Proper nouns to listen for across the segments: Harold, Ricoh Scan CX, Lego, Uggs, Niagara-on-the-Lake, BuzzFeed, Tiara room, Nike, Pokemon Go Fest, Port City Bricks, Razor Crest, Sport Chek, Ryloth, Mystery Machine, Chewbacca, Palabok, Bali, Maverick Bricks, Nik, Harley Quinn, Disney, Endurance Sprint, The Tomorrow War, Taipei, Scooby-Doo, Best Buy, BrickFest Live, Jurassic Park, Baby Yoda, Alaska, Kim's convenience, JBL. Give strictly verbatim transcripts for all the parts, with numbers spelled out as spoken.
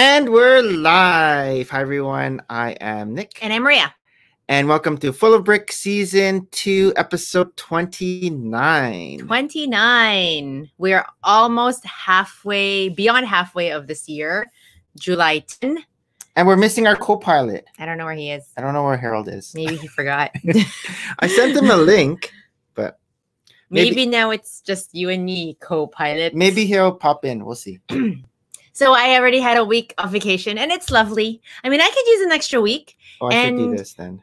And we're live. Hi, everyone. I am Nick. And I'm Maria. And welcome to Full of Brick Season two, Episode twenty-nine. twenty-nine. We're almost halfway, beyond halfway of this year, July tenth. And we're missing our co-pilot. I don't know where he is. I don't know where Harold is. Maybe he forgot. I sent him a link, but... Maybe, maybe now it's just you and me, co-pilot. Maybe he'll pop in. We'll see. So I already had a week of vacation, and it's lovely. I mean, I could use an extra week. Oh, I and should do this then.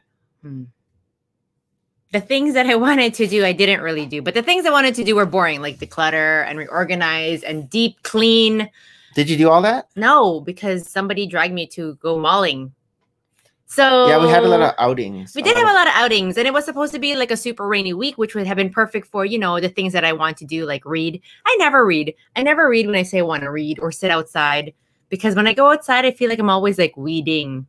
The things that I wanted to do, I didn't really do. But the things I wanted to do were boring, like declutter and reorganize and deep clean. Did you do all that? No, because somebody dragged me to go mauling. So yeah, we had a lot of outings. We did have a lot of outings, and it was supposed to be like a super rainy week, which would have been perfect for, you know, the things that I want to do, like read. I never read. I never read when I say I want to read or sit outside, because when I go outside, I feel like I'm always like weeding.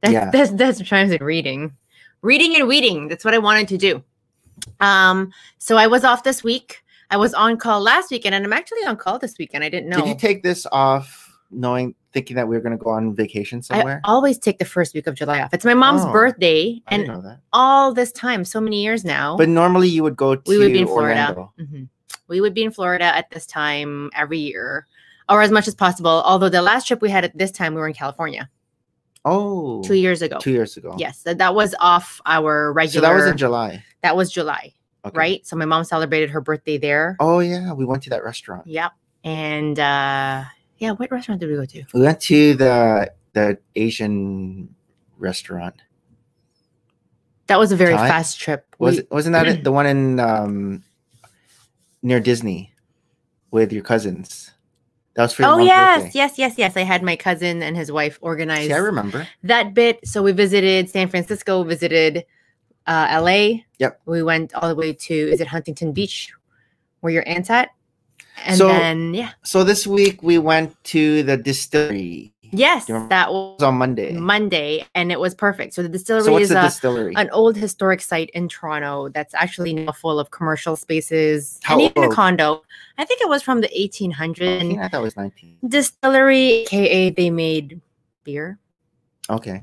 That's yeah. that's that's what I'm saying, reading, reading and weeding. That's what I wanted to do. Um, so I was off this week. I was on call last weekend, and I'm actually on call this weekend. I didn't know. Did you take this off knowing? Thinking that we were going to go on vacation somewhere? I always take the first week of July off. It's my mom's oh, birthday. I didn't and know that. All this time, so many years now. But normally you would go to we would be in Orlando. Florida. Mm-hmm. We would be in Florida at this time every year, or as much as possible. Although the last trip we had at this time, we were in California. Oh. Two years ago. Two years ago. Yes. That, that was off our regular. So that was in July. That was July. Okay. Right? So my mom celebrated her birthday there. Oh, yeah. We went to that restaurant. Yep. And... uh Yeah, what restaurant did we go to? We went to the the Asian restaurant. That was a very Thai? fast trip. Was we, wasn't that the one in um, near Disney with your cousins? That was for. Oh yes, birthday. yes, yes, yes. I had my cousin and his wife organize. See, I remember that bit. So we visited San Francisco, visited uh, L A. Yep. We went all the way to is it Huntington Beach, where your aunt's at? And so, then, yeah. So this week we went to the distillery. Yes, that was on Monday. Monday, and it was perfect. So the distillery so what's is the a, distillery? An old historic site in Toronto that's actually now full of commercial spaces. How and old? Even a condo. I think it was from the eighteen hundreds. I, I thought it was nineteen. Distillery, aka they made beer. Okay.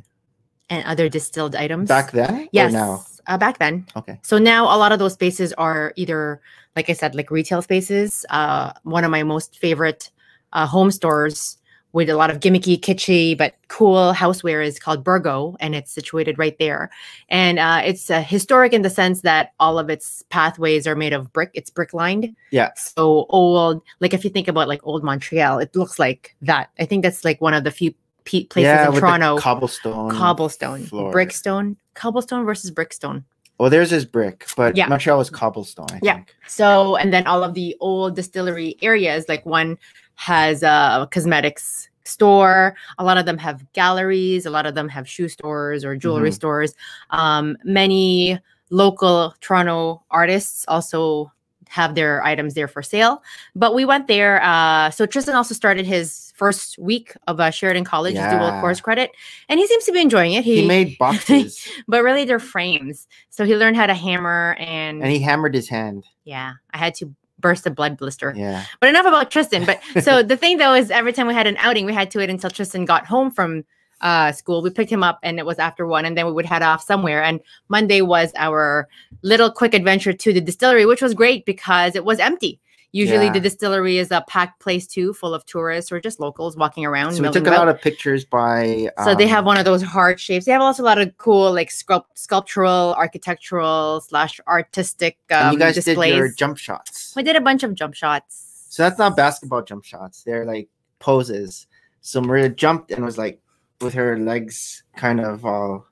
And other distilled items. Back then? Yes. Or now? Uh, back then. Okay. So now a lot of those spaces are either, like I said, like retail spaces. Uh, one of my most favorite uh, home stores with a lot of gimmicky, kitschy, but cool houseware is called Burgo, and it's situated right there. And uh, it's uh, historic in the sense that all of its pathways are made of brick. It's brick lined. Yeah. So old, like if you think about like old Montreal, it looks like that. I think that's like one of the few P places yeah, in with Toronto. The cobblestone. Cobblestone. Floor. Brickstone. Cobblestone versus brickstone. Well, theirs is brick, but yeah. Montreal was cobblestone, I yeah. think. So, and then all of the old distillery areas, like one has a cosmetics store. A lot of them have galleries. A lot of them have shoe stores or jewelry mm-hmm. stores. Um, many local Toronto artists also have their items there for sale. But we went there. Uh, so Tristan also started his first week of uh, Sheridan College, yeah. his dual course credit. And he seems to be enjoying it. He, he made boxes. But really they're frames. So he learned how to hammer. And, and he hammered his hand. Yeah. I had to burst a blood blister. Yeah. But enough about Tristan. But so the thing though is every time we had an outing, we had to wait until Tristan got home from Uh, school. We picked him up and it was after one, and then we would head off somewhere. And Monday was our little quick adventure to the distillery, which was great because it was empty. Usually yeah. the distillery is a packed place too, full of tourists or just locals walking around. So we took a lot of pictures by... Um, so they have one of those heart shapes. They have also a lot of cool like sculpt sculptural, architectural slash artistic um, and you guys displays. Did your jump shots. We did a bunch of jump shots. So that's not basketball jump shots. They're like poses. So Maria jumped and was like, with her legs kind of all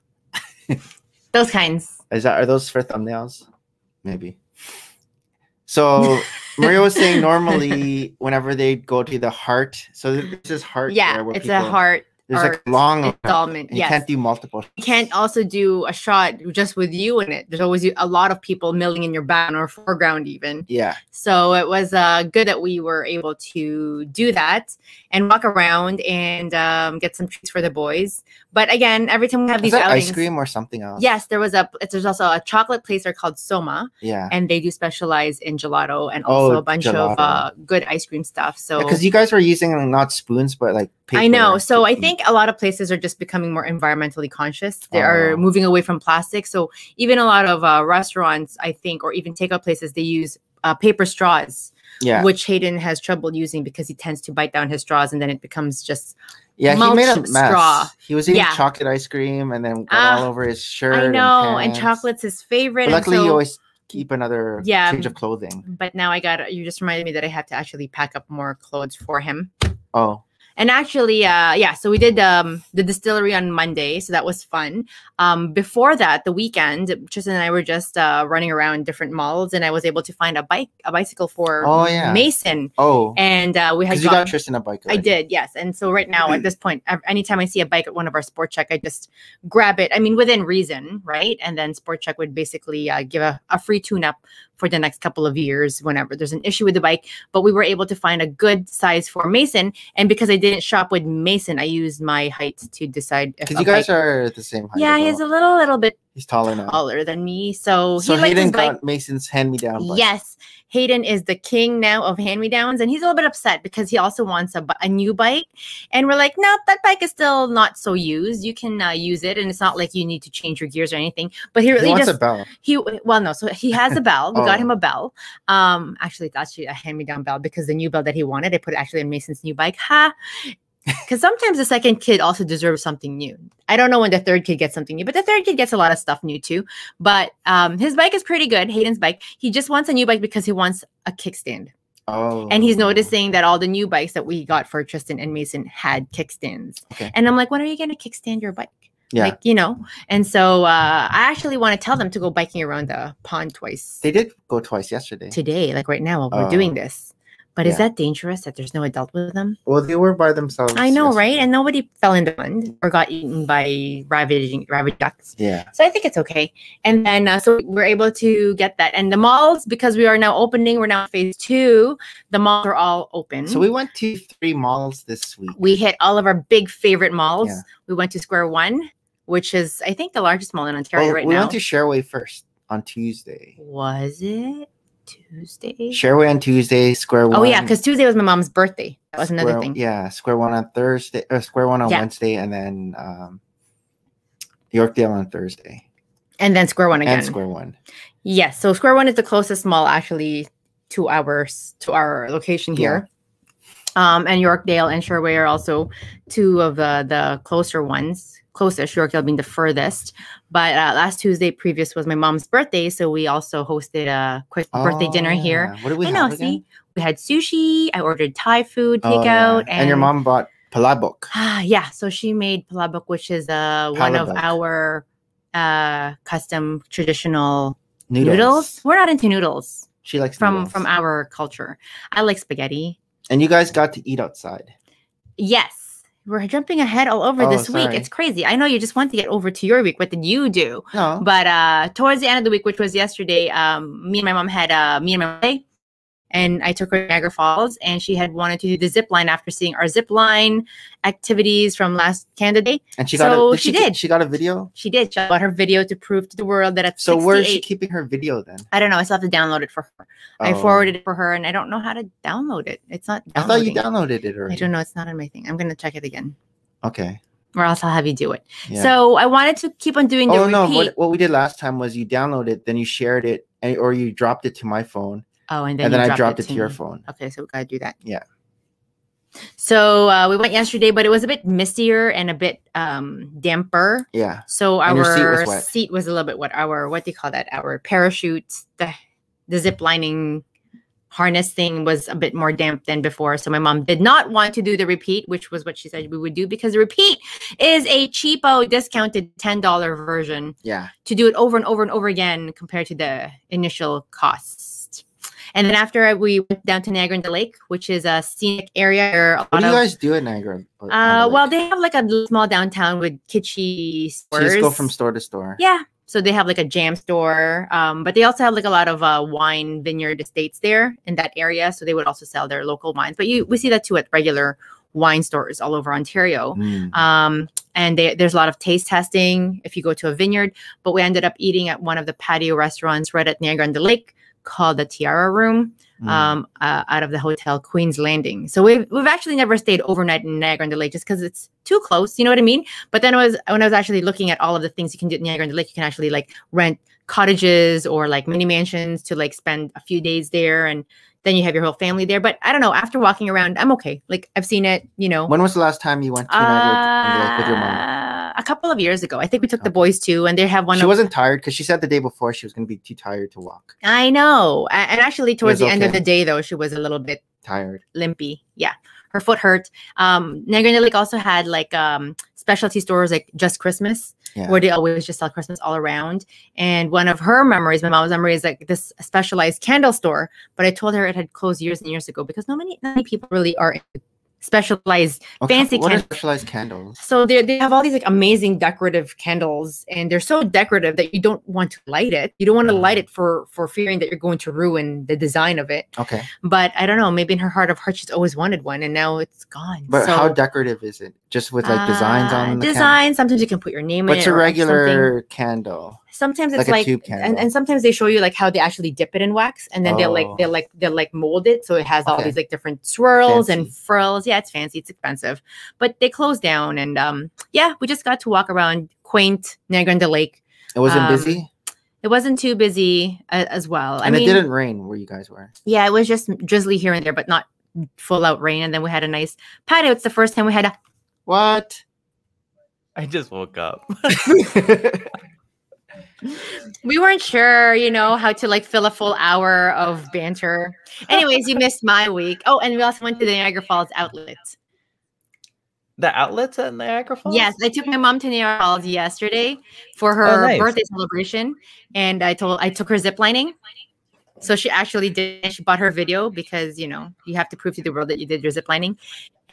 those kinds. Is that are those for thumbnails? Maybe. So Maria was saying normally whenever they go to the heart, so this is heart. Yeah, where it's people, a heart. There's like long installment. You yes. can't do multiple. You can't also do a shot just with you in it. There's always a lot of people milling in your background or foreground even. Yeah. So it was uh, good that we were able to do that and walk around and um, get some treats for the boys. But again, every time we have these outings, ice cream or something else. Yes, there was a. There's also a chocolate place there called Soma. Yeah. And they do specialize in gelato and also oh, a bunch gelato. of uh, good ice cream stuff. So because yeah, you guys were using like, not spoons but like. Paper. I know. So I think a lot of places are just becoming more environmentally conscious. They are moving away from plastic. So even a lot of uh, restaurants, I think, or even takeout places, they use uh, paper straws, yeah. which Hayden has trouble using because he tends to bite down his straws and then it becomes just yeah, mulch he made a mess. straw. He was eating yeah. chocolate ice cream and then got uh, all over his shirt. I know. And, and chocolate's his favorite. But luckily, so you always keep another yeah, change of clothing. But now I got, you just reminded me that I have to actually pack up more clothes for him. Oh. And actually, uh, yeah, so we did um, the distillery on Monday, so that was fun. Um, before that, the weekend, Tristan and I were just uh, running around different malls, and I was able to find a bike, a bicycle for oh, yeah. Mason. Oh, and uh, we had because you got Tristan a bike. Already. I did, yes. And so right now, at this point, anytime I see a bike at one of our Sport Chek, I just grab it. I mean, within reason, right? And then Sport Chek would basically uh, give a, a free tune-up for the next couple of years whenever there's an issue with the bike. But we were able to find a good size for Mason, and because I did. Didn't shop with Mason. I used my height to decide if because you guys bike. are the same height. Yeah, he's a little, little bit. He's taller now. Taller than me, so so he Hayden got Mason's hand-me-down bike. Yes, Hayden is the king now of hand-me-downs, and he's a little bit upset because he also wants a, a new bike. And we're like, nope, that bike is still not so used. You can uh, use it, and it's not like you need to change your gears or anything. But he really he wants just a bell. He well, no, so he has a bell. We oh. got him a bell. Um, actually, it's actually a hand-me-down bell because the new bell that he wanted, I put it actually in Mason's new bike. Ha. Because sometimes the second kid also deserves something new. I don't know when the third kid gets something new, but the third kid gets a lot of stuff new too. But um, his bike is pretty good, Hayden's bike. He just wants a new bike because he wants a kickstand. Oh. And he's noticing that all the new bikes that we got for Tristan and Mason had kickstands. Okay. And I'm like, when are you going to kickstand your bike? Yeah. Like, you know, and so uh, I actually want to tell them to go biking around the pond twice. They did go twice yesterday. Today, like right now while oh. we're doing this. But yeah. is that dangerous that there's no adult with them? Well, they were by themselves. I know, yesterday. right? And nobody fell in the pond or got eaten by ravaging ravaged ducks. Yeah. So I think it's okay. And then uh, so we're able to get that. And the malls, because we are now opening, we're now phase two. The malls are all open. So we went to three malls this week. We hit all of our big favorite malls. Yeah. We went to Square One, which is, I think, the largest mall in Ontario well, right we now. We went to Sherway first on Tuesday. Was it? Tuesday. Sherway on Tuesday, Square One. Oh yeah, because Tuesday was my mom's birthday. That was Square, another thing. Yeah, Square One on Thursday, or Square One on yeah. Wednesday, and then um, Yorkdale on Thursday. And then Square One again. And Square One. Yes, yeah, so Square One is the closest mall actually to our to our location here. Yeah. Um, and Yorkdale and Sherway are also two of uh, the closer ones. Closest, Yorkdale being the furthest. But uh, last Tuesday previous was my mom's birthday, so we also hosted a quick oh, birthday dinner yeah. here. What did we I have know, again? See, we had sushi. I ordered Thai food takeout, oh, yeah. and, and your mom bought palabok. Ah, yeah. So she made palabok, which is uh, one of our uh, custom traditional noodles. noodles. We're not into noodles. She likes from noodles. from our culture. I like spaghetti. And you guys got to eat outside. Yes. We're jumping ahead all over oh, this sorry. week. It's crazy. I know you just want to get over to your week. What did you do? No. But uh, towards the end of the week, which was yesterday, um, me and my mom had uh, me and my mom, and I took her to Niagara Falls, and she had wanted to do the zip line after seeing our zip line activities from last Canada Day. And she got so a, did she, she did. She got a video? She did. She got her video to prove to the world that at So sixty-eight, where is she keeping her video then? I don't know. I still have to download it for her. Oh. I forwarded it for her, and I don't know how to download it. It's not downloading. I thought you downloaded it already. I don't know. It's not on my thing. I'm going to check it again. Okay. Or else I'll have you do it. Yeah. So I wanted to keep on doing the oh, repeat. no. What, what we did last time was you downloaded, then you shared it, and, or you dropped it to my phone. Oh, and then, and then dropped I dropped it to, it to your phone. Okay, so we gotta do that. Yeah. So uh, we went yesterday, but it was a bit mistier and a bit um, damper. Yeah. So our seat was, seat was a little bit wet. Our what do you call that? Our parachute, the the zip lining harness thing was a bit more damp than before. So my mom did not want to do the repeat, which was what she said we would do because the repeat is a cheapo discounted ten dollar version. Yeah. To do it over and over and over again compared to the initial costs. And then after we went down to Niagara-on-the-Lake, which is a scenic area. What do you guys do at Niagara? Uh, well, they have like a small downtown with kitschy stores. So you just go from store to store. Yeah. So they have like a jam store, um, but they also have like a lot of uh, wine vineyard estates there in that area. So they would also sell their local wines. But you, we see that too at regular wine stores all over Ontario. Mm. Um, and they, there's a lot of taste testing if you go to a vineyard. But we ended up eating at one of the patio restaurants right at Niagara-on-the-Lake called the Tiara Room, mm. um, uh, out of the hotel Queen's Landing. So we've, we've actually never stayed overnight in Niagara-on-the-Lake just because it's too close, you know what I mean? But then I was when I was actually looking at all of the things you can do in Niagara-on-the-Lake, you can actually like rent cottages or like mini mansions to like spend a few days there, and then you have your whole family there. But I don't know, after walking around, I'm okay. Like I've seen it, you know. When was the last time you went to Niagara-on-the-Lake uh, with your mom? A couple of years ago. I think we took oh. the boys too, and they have one. She of, wasn't tired because she said the day before she was going to be too tired to walk. I know. And actually towards the okay. end of the day though, she was a little bit tired. Limpy. Yeah. Her foot hurt. Um, Niagara-on-the-Lake also had like um, specialty stores like Just Christmas, yeah. where they always just sell Christmas all around. And one of her memories, my mom's memory, is like this specialized candle store. But I told her it had closed years and years ago because not many, not many people really are into specialized okay. fancy what candles. What are specialized candles? So they they have all these like amazing decorative candles, and they're so decorative that you don't want to light it. You don't want to light it for for fearing that you're going to ruin the design of it. Okay. But I don't know, maybe in her heart of heart she's always wanted one and now it's gone. But so, how decorative is it? Just with like designs uh, on the design, sometimes you can put your name What's in it. What's a regular like candle? Sometimes it's like, like a tube candle. And, and sometimes they show you like how they actually dip it in wax, and then oh. they'll like they'll like they'll like mold it so it has okay. all these like different swirls fancy. and frills. Yeah, it's fancy, it's expensive. But they closed down, and um yeah, we just got to walk around quaint Niagara-on-the-Lake. It wasn't um, busy? It wasn't too busy uh, as well. And I mean, it didn't rain where you guys were. Yeah, it was just drizzly here and there, but not full out rain. And then we had a nice patio. It's the first time we had a what? I just woke up. We weren't sure, you know, how to like fill a full hour of banter. Anyways, you missed my week. Oh, and we also went to the Niagara Falls outlet. The outlets at Niagara Falls? Yes, I took my mom to Niagara Falls yesterday for her oh, nice. birthday celebration, and I told I took her ziplining. So she actually did. She bought her video because, you know, you have to prove to the world that you did your ziplining.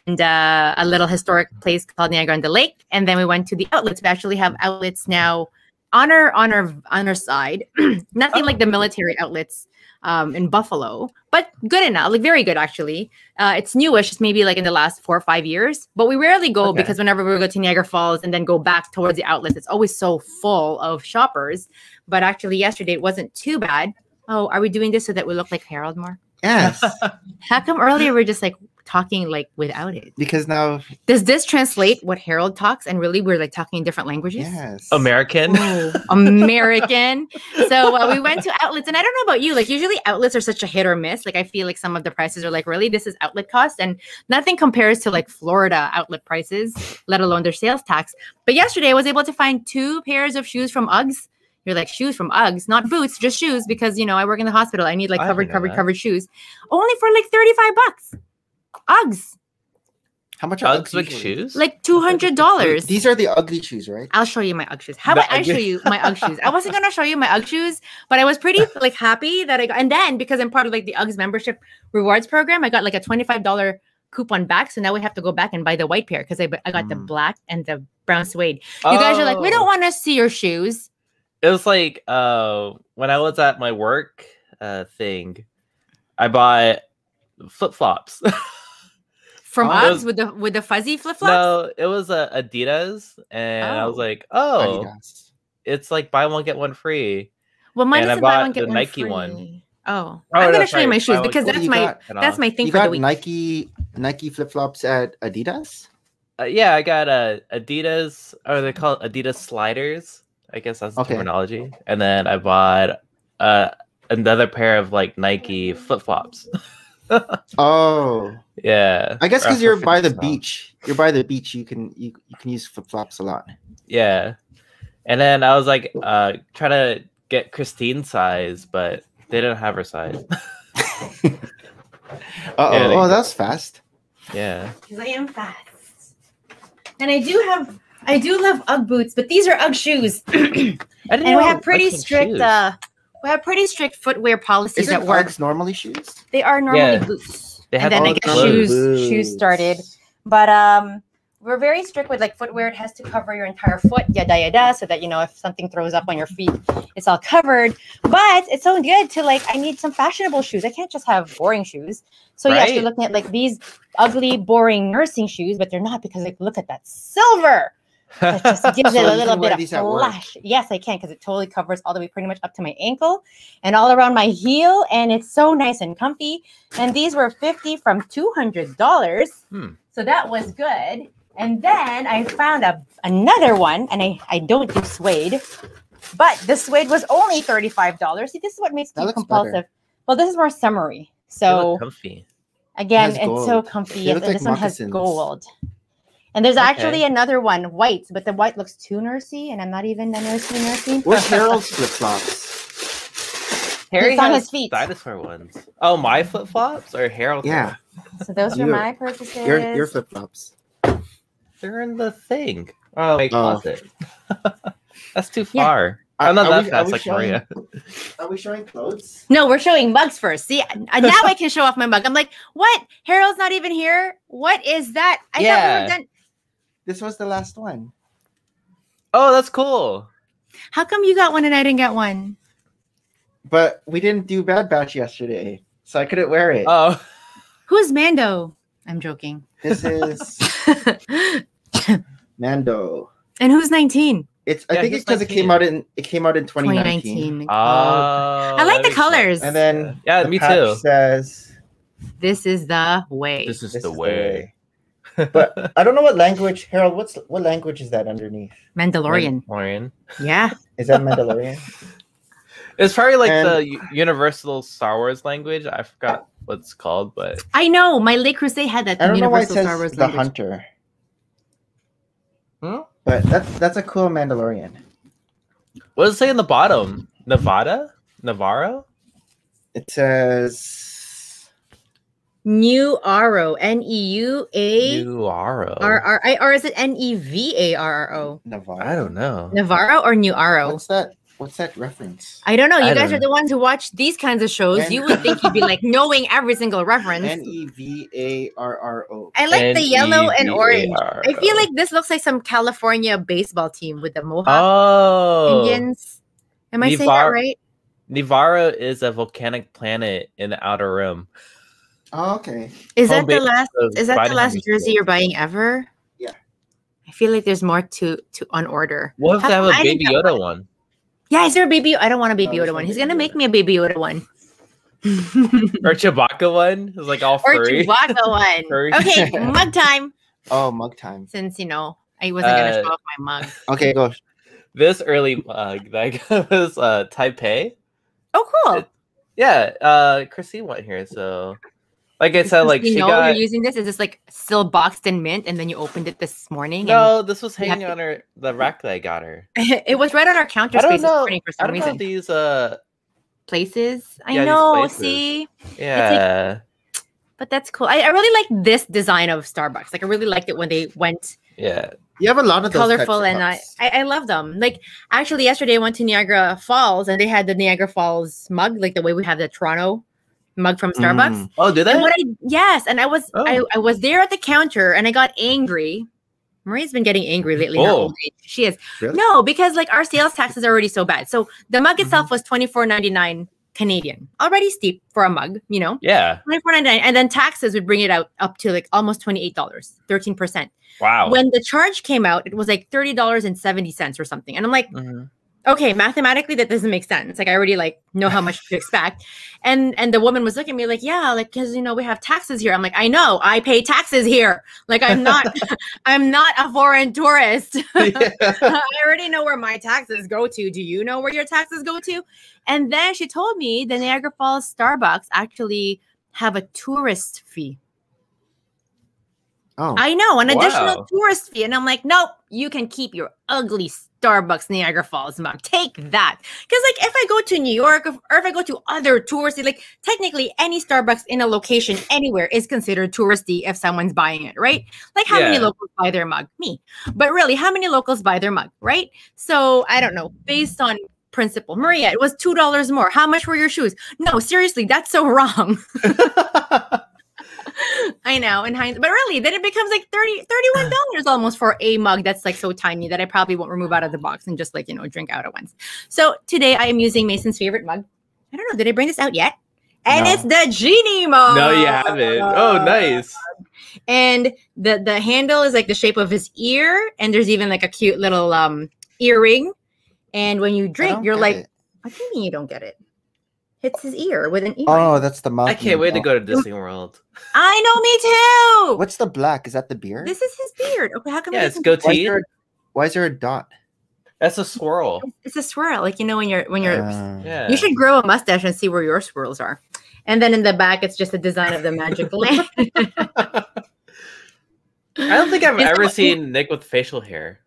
And uh, a little historic place called Niagara-on-the-Lake, and then we went to the outlets. We actually have outlets now. On our, on our, on our side, nothing oh. like the military outlets um, in Buffalo, but good enough, like very good, actually. Uh, it's newish. It's maybe like in the last four or five years, but we rarely go okay. because whenever we go to Niagara Falls and then go back towards the outlets, it's always so full of shoppers. But actually yesterday, it wasn't too bad. Oh, are we doing this so that we look like Harold more? Yes. How come earlier we're just like talking like without it? Because now does this translate what Harold talks, and really we're like talking in different languages? Yes. American. Ooh, American. So uh, we went to outlets, and I don't know about you, like usually outlets are such a hit or miss. Like I feel like some of the prices are like, really, this is outlet cost, and nothing compares to like Florida outlet prices, let alone their sales tax. But yesterday I was able to find two pairs of shoes from Uggs. You're like, shoes from Uggs, not boots, just shoes, because, you know, I work in the hospital. I need like covered, covered, that. covered shoes, only for like thirty-five bucks. Uggs. How much are Uggs like shoes? Like two hundred dollars. These are the ugly shoes, right? I'll show you my Ugg shoes. How about I show you my Ugg shoes? I wasn't going to show you my Ugg shoes, but I was pretty like happy that I got. And then because I'm part of like the Uggs membership rewards program, I got like a twenty-five dollar coupon back. So now we have to go back and buy the white pair because I, I got mm. the black and the brown suede. You oh. guys are like, we don't want to see your shoes. It was like uh, when I was at my work uh, thing, I bought flip-flops. From Uggs was, with the with the fuzzy flip-flops? No, it was uh, Adidas. And oh. I was like, oh, Adidas. It's like buy one, get one free. Well, mine and isn't buy one, get the one Nike free. One. Oh, oh I'm no, going to show you my shoes because that's my got, that's my thing for the week. You got Nike, Nike flip-flops at Adidas? Uh, yeah, I got uh, Adidas, or they call it Adidas sliders. I guess that's the okay. terminology. And then I bought uh, another pair of like Nike flip-flops. Oh. Yeah. I guess because you're by the beach. You're by the beach. You can you, you can use flip-flops a lot. Yeah. And then I was like uh, trying to get Christine's size, but they didn't have her size. Uh-oh. Yeah, oh, that's fast. Yeah. Because I am fast. And I do have... I do love Ugg boots, but these are Ugg shoes. And we have pretty strict uh, We have pretty strict footwear policies at work. Uggs normally shoes? They are normally yeah. boots. They have and then I guess shoes, shoes started. But um, we're very strict with like footwear. It has to cover your entire foot, yada, yada, so that, you know, if something throws up on your feet, it's all covered. But it's so good to like, I need some fashionable shoes. I can't just have boring shoes. So right. yes, you're looking at like these ugly, boring nursing shoes, but they're not because like, look at that silver. It just gives so it a little bit of flash. Yes, I can because it totally covers all the way pretty much up to my ankle and all around my heel. And it's so nice and comfy. And these were fifty dollars from two hundred dollars. Hmm. So that was good. And then I found a, another one. And I, I don't do suede. But the suede was only thirty-five dollars. See, this is what makes it compulsive. Better. Well, this is more summery. So comfy. Again, it it's so comfy. And like this moccasins. One has gold. And there's okay. actually another one, white, but the white looks too nursey, and I'm not even a nursey nursey. Where's Harold's flip flops? Harry it's on his feet. Dinosaur ones. Oh, my flip flops or Harold's? Yeah. So those were my purchases. Your, your flip flops. They're in the thing. Oh, my closet. Oh. That's too far. Yeah. I'm not are that we, fast like showing, Maria. Are we showing clothes? No, we're showing mugs first. See, I, now I can show off my mug. I'm like, what? Harold's not even here. What is that? I yeah. thought we were done. This was the last one. Oh, that's cool. How come you got one and I didn't get one? But we didn't do Bad Batch yesterday, so I couldn't wear it. Oh. Who's Mando? I'm joking. This is Mando. And who's nineteen? It's I yeah, think it's because it came out in it came out in twenty nineteen. twenty nineteen. Oh, I like the colors. Sense. And then yeah, the me too. Says this is the way. This is this the is way. The way. But I don't know what language, Harold, what's what language is that underneath? Mandalorian. Mandalorian. Yeah. Is that Mandalorian? It's probably like and, the universal Star Wars language. I forgot what it's called, but I know. My Le Creuset had that. I don't universal know why it says Star Wars the language. Hunter. Hmm? But that's that's a cool Mandalorian. What does it say on the bottom? Nevada? Nevarro? It says Nevarro, N E U A. Nevarro. R R I, or is it N E V A R R O? Nevarro. I don't know. Nevarro or Nevarro? What's that? What's that reference? I don't know. You I guys are know. The ones who watch these kinds of shows. N you would think you'd be like knowing every single reference. N E V A R R O. I like N E V A R R O. The yellow and orange. I feel like this looks like some California baseball team with the Mohawk oh. Indians. Am I Nevar saying that right? Nevarro is a volcanic planet in the outer rim. Oh, okay. Is Home that the last? Is that the last jersey you're buying ever? Yeah. I feel like there's more to to on order. What if I have a Baby Yoda one? one? Yeah, is there a Baby? I don't want a Baby oh, Yoda one. He's gonna Yoda. make me a Baby Yoda one. Or Chewbacca one. It's like all furry. Or Chewbacca one. Okay, mug time. Oh, mug time. Since you know I wasn't uh, gonna show off my mug. Okay, go. This early mug that I got was uh, Taipei. Oh, cool. It, yeah, uh, Chrissy went here, so. Like I said, like you she know got, you're using this. Is this like still boxed in mint, and then you opened it this morning? No, this was hanging on her the rack that I got her. It was right on our counter space this morning for some I don't reason. Know these uh places. I yeah, know. Places. See, yeah, like, but that's cool. I, I really like this design of Starbucks. Like I really liked it when they went. Yeah, you have a lot of those colorful, types of and I, I I love them. Like actually, yesterday I went to Niagara Falls, and they had the Niagara Falls mug, like the way we have the Toronto mug from Starbucks. Mm. Oh, did they? And what I, yes, and I was oh. I, I was there at the counter, and I got angry. Maria's been getting angry lately. Oh. She is. Really? No, because like our sales taxes are already so bad. So the mug itself mm-hmm. was twenty-four ninety-nine Canadian, already steep for a mug, you know. Yeah. twenty-four ninety-nine, and then taxes would bring it out up to like almost twenty-eight dollars, thirteen percent. Wow. When the charge came out, it was like thirty dollars and seventy cents or something, and I'm like. Mm-hmm. Okay, mathematically that doesn't make sense. Like I already like know how much to expect, and and the woman was looking at me like, yeah, like because you know we have taxes here. I'm like, I know, I pay taxes here. Like I'm not, I'm not a foreign tourist. Yeah. I already know where my taxes go to. Do you know where your taxes go to? And then she told me the Niagara Falls Starbucks actually have a tourist fee. Oh, I know, an wow. additional tourist fee, and I'm like, nope, you can keep your ugly Starbucks Niagara Falls mug. Take that, because like if I go to New York or if I go to other touristy, like technically any Starbucks in a location anywhere is considered touristy if someone's buying it, right? Like how yeah. many locals buy their mug? Me, but really, how many locals buy their mug, right? So I don't know. Based on principal. Maria, it was two dollars more. How much were your shoes? No, seriously, that's so wrong. I know, in hindsight, but really, then it becomes like thirty, thirty-one dollars almost for a mug that's like so tiny that I probably won't remove out of the box and just like, you know, drink out at once. So today I am using Mason's favorite mug. I don't know, did I bring this out yet? And no. It's the genie mug. No, you haven't. Oh, nice. And the the handle is like the shape of his ear, and there's even like a cute little um earring. And when you drink, you're like, it. What do you mean you don't get it? Hits his ear with an earring. Oh, that's the mouth. I can't wait ball. to go to Disney World. I know, me too. What's the black? Is that the beard? This is his beard. Okay, how come? Yeah, it's goatee. Why is, there, why is there a dot? That's a swirl. It's a swirl, like you know when you're when you're. Uh, yeah. You should grow a mustache and see where your swirls are. And then in the back, it's just a design of the magic lamp. I don't think I've is ever seen Nik with facial hair.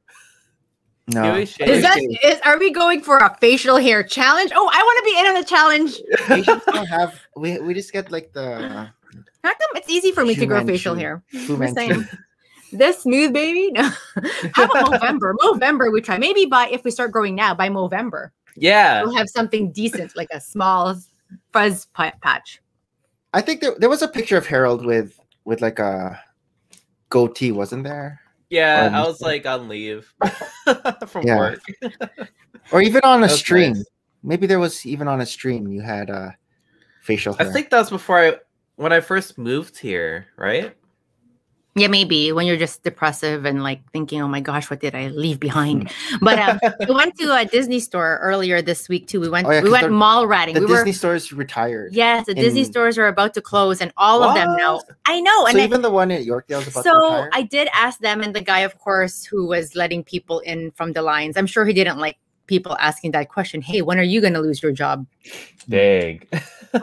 No. Is that, is, are we going for a facial hair challenge? Oh, I want to be in on the challenge. We should still have, we, we just get like the... Uh, How come it's easy for me to grow facial hair? Saying, this smooth baby? No. How about Movember? Movember we try. Maybe by, if we start growing now, by Movember. Yeah. We'll have something decent, like a small fuzz patch. I think there, there was a picture of Harold with, with like a goatee, wasn't there? Yeah, um, I was like on leave from yeah. work. Or even on a that's stream. Nice. Maybe there was even on a stream you had uh, facial hair. I think that was before I, when I first moved here, right? Yeah, maybe when you're just depressive and like thinking, oh my gosh, what did I leave behind? But um, we went to a Disney store earlier this week too. We went oh, yeah, we went mall ratting. The we Disney were, stores retired. Yes, the and... Disney stores are about to close and all what? of them now. I know. So and even I, the one at Yorkdale is about so to retire? So I did ask them, and the guy, of course, who was letting people in from the lines, I'm sure he didn't like people asking that question. Hey, when are you going to lose your job? Dang.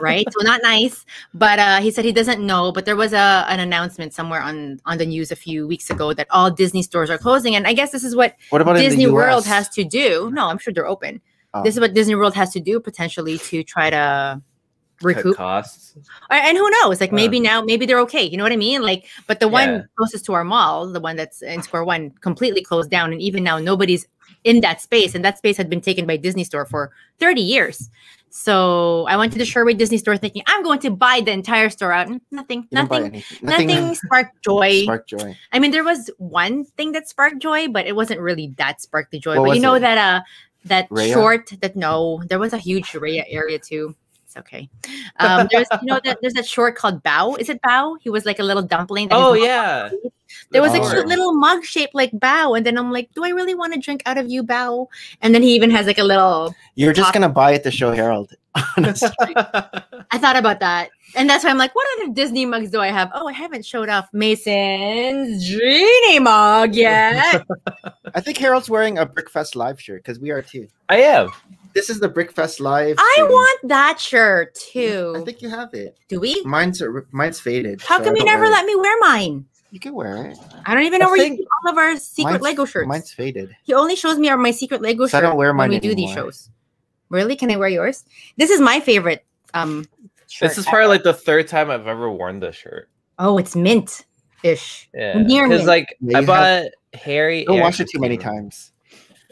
Right? So not nice. But uh, he said he doesn't know. But there was a, an announcement somewhere on, on the news a few weeks ago that all Disney stores are closing. And I guess this is what, what about Disney World has to do. No, I'm sure they're open. Oh. This is what Disney World has to do potentially to try to recoup costs. And who knows? Like maybe uh. now, maybe they're okay. You know what I mean? Like, but the one yeah. closest to our mall, the one that's in Square One, completely closed down. And even now, nobody's in that space, and that space had been taken by Disney store for thirty years. So I went to the Sherway Disney store thinking I'm going to buy the entire store out. Nothing, nothing, nothing, nothing sparked joy. Sparked joy. I mean, there was one thing that sparked joy, but it wasn't really that sparked the joy. What but you know it? that uh, that Raya? short that no, there was a huge Raya area too. It's okay. Um, there's you know that there's that short called Bao. Is it Bao? He was like a little dumpling. That oh yeah. Mom. There was a cute little mug shaped like Bao, and then I'm like, do I really want to drink out of you, Bao? And then he even has like a little... You're just going to buy it to show Harold. Honestly. I thought about that. And that's why I'm like, what other Disney mugs do I have? Oh, I haven't showed off Mason's genie mug yet. I think Harold's wearing a Brickfest Live shirt, because we are too. I am. This is the Brickfest Live I shirt. want that shirt too. I think you have it. Do we? Mine's, mine's faded. How so come you never let me wear mine? You can wear it. I don't even know I where you get all of our secret Lego shirts. Mine's faded. He only shows me our, my secret Lego so shirt I don't wear mine when we anymore. do these shows. Really? Can I wear yours? This is my favorite um, shirt. This is probably like the third time I've ever worn this shirt. Oh, it's mint-ish. Yeah. Near mint. Like, yeah, I bought Harry... Don't wash it too many times.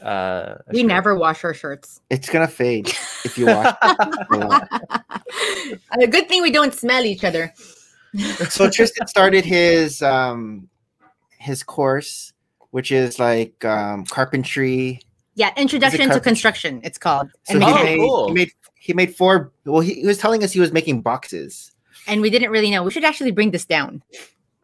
Uh, we shirt. never wash our shirts. It's going to fade if you wash it. A good thing we don't smell each other. So Tristan started his um, his course, which is like um, carpentry. Yeah, Introduction to Construction, it's called. So and he, oh, made, cool. he made he made four. Well, he, he was telling us he was making boxes, and we didn't really know. We should actually bring this down.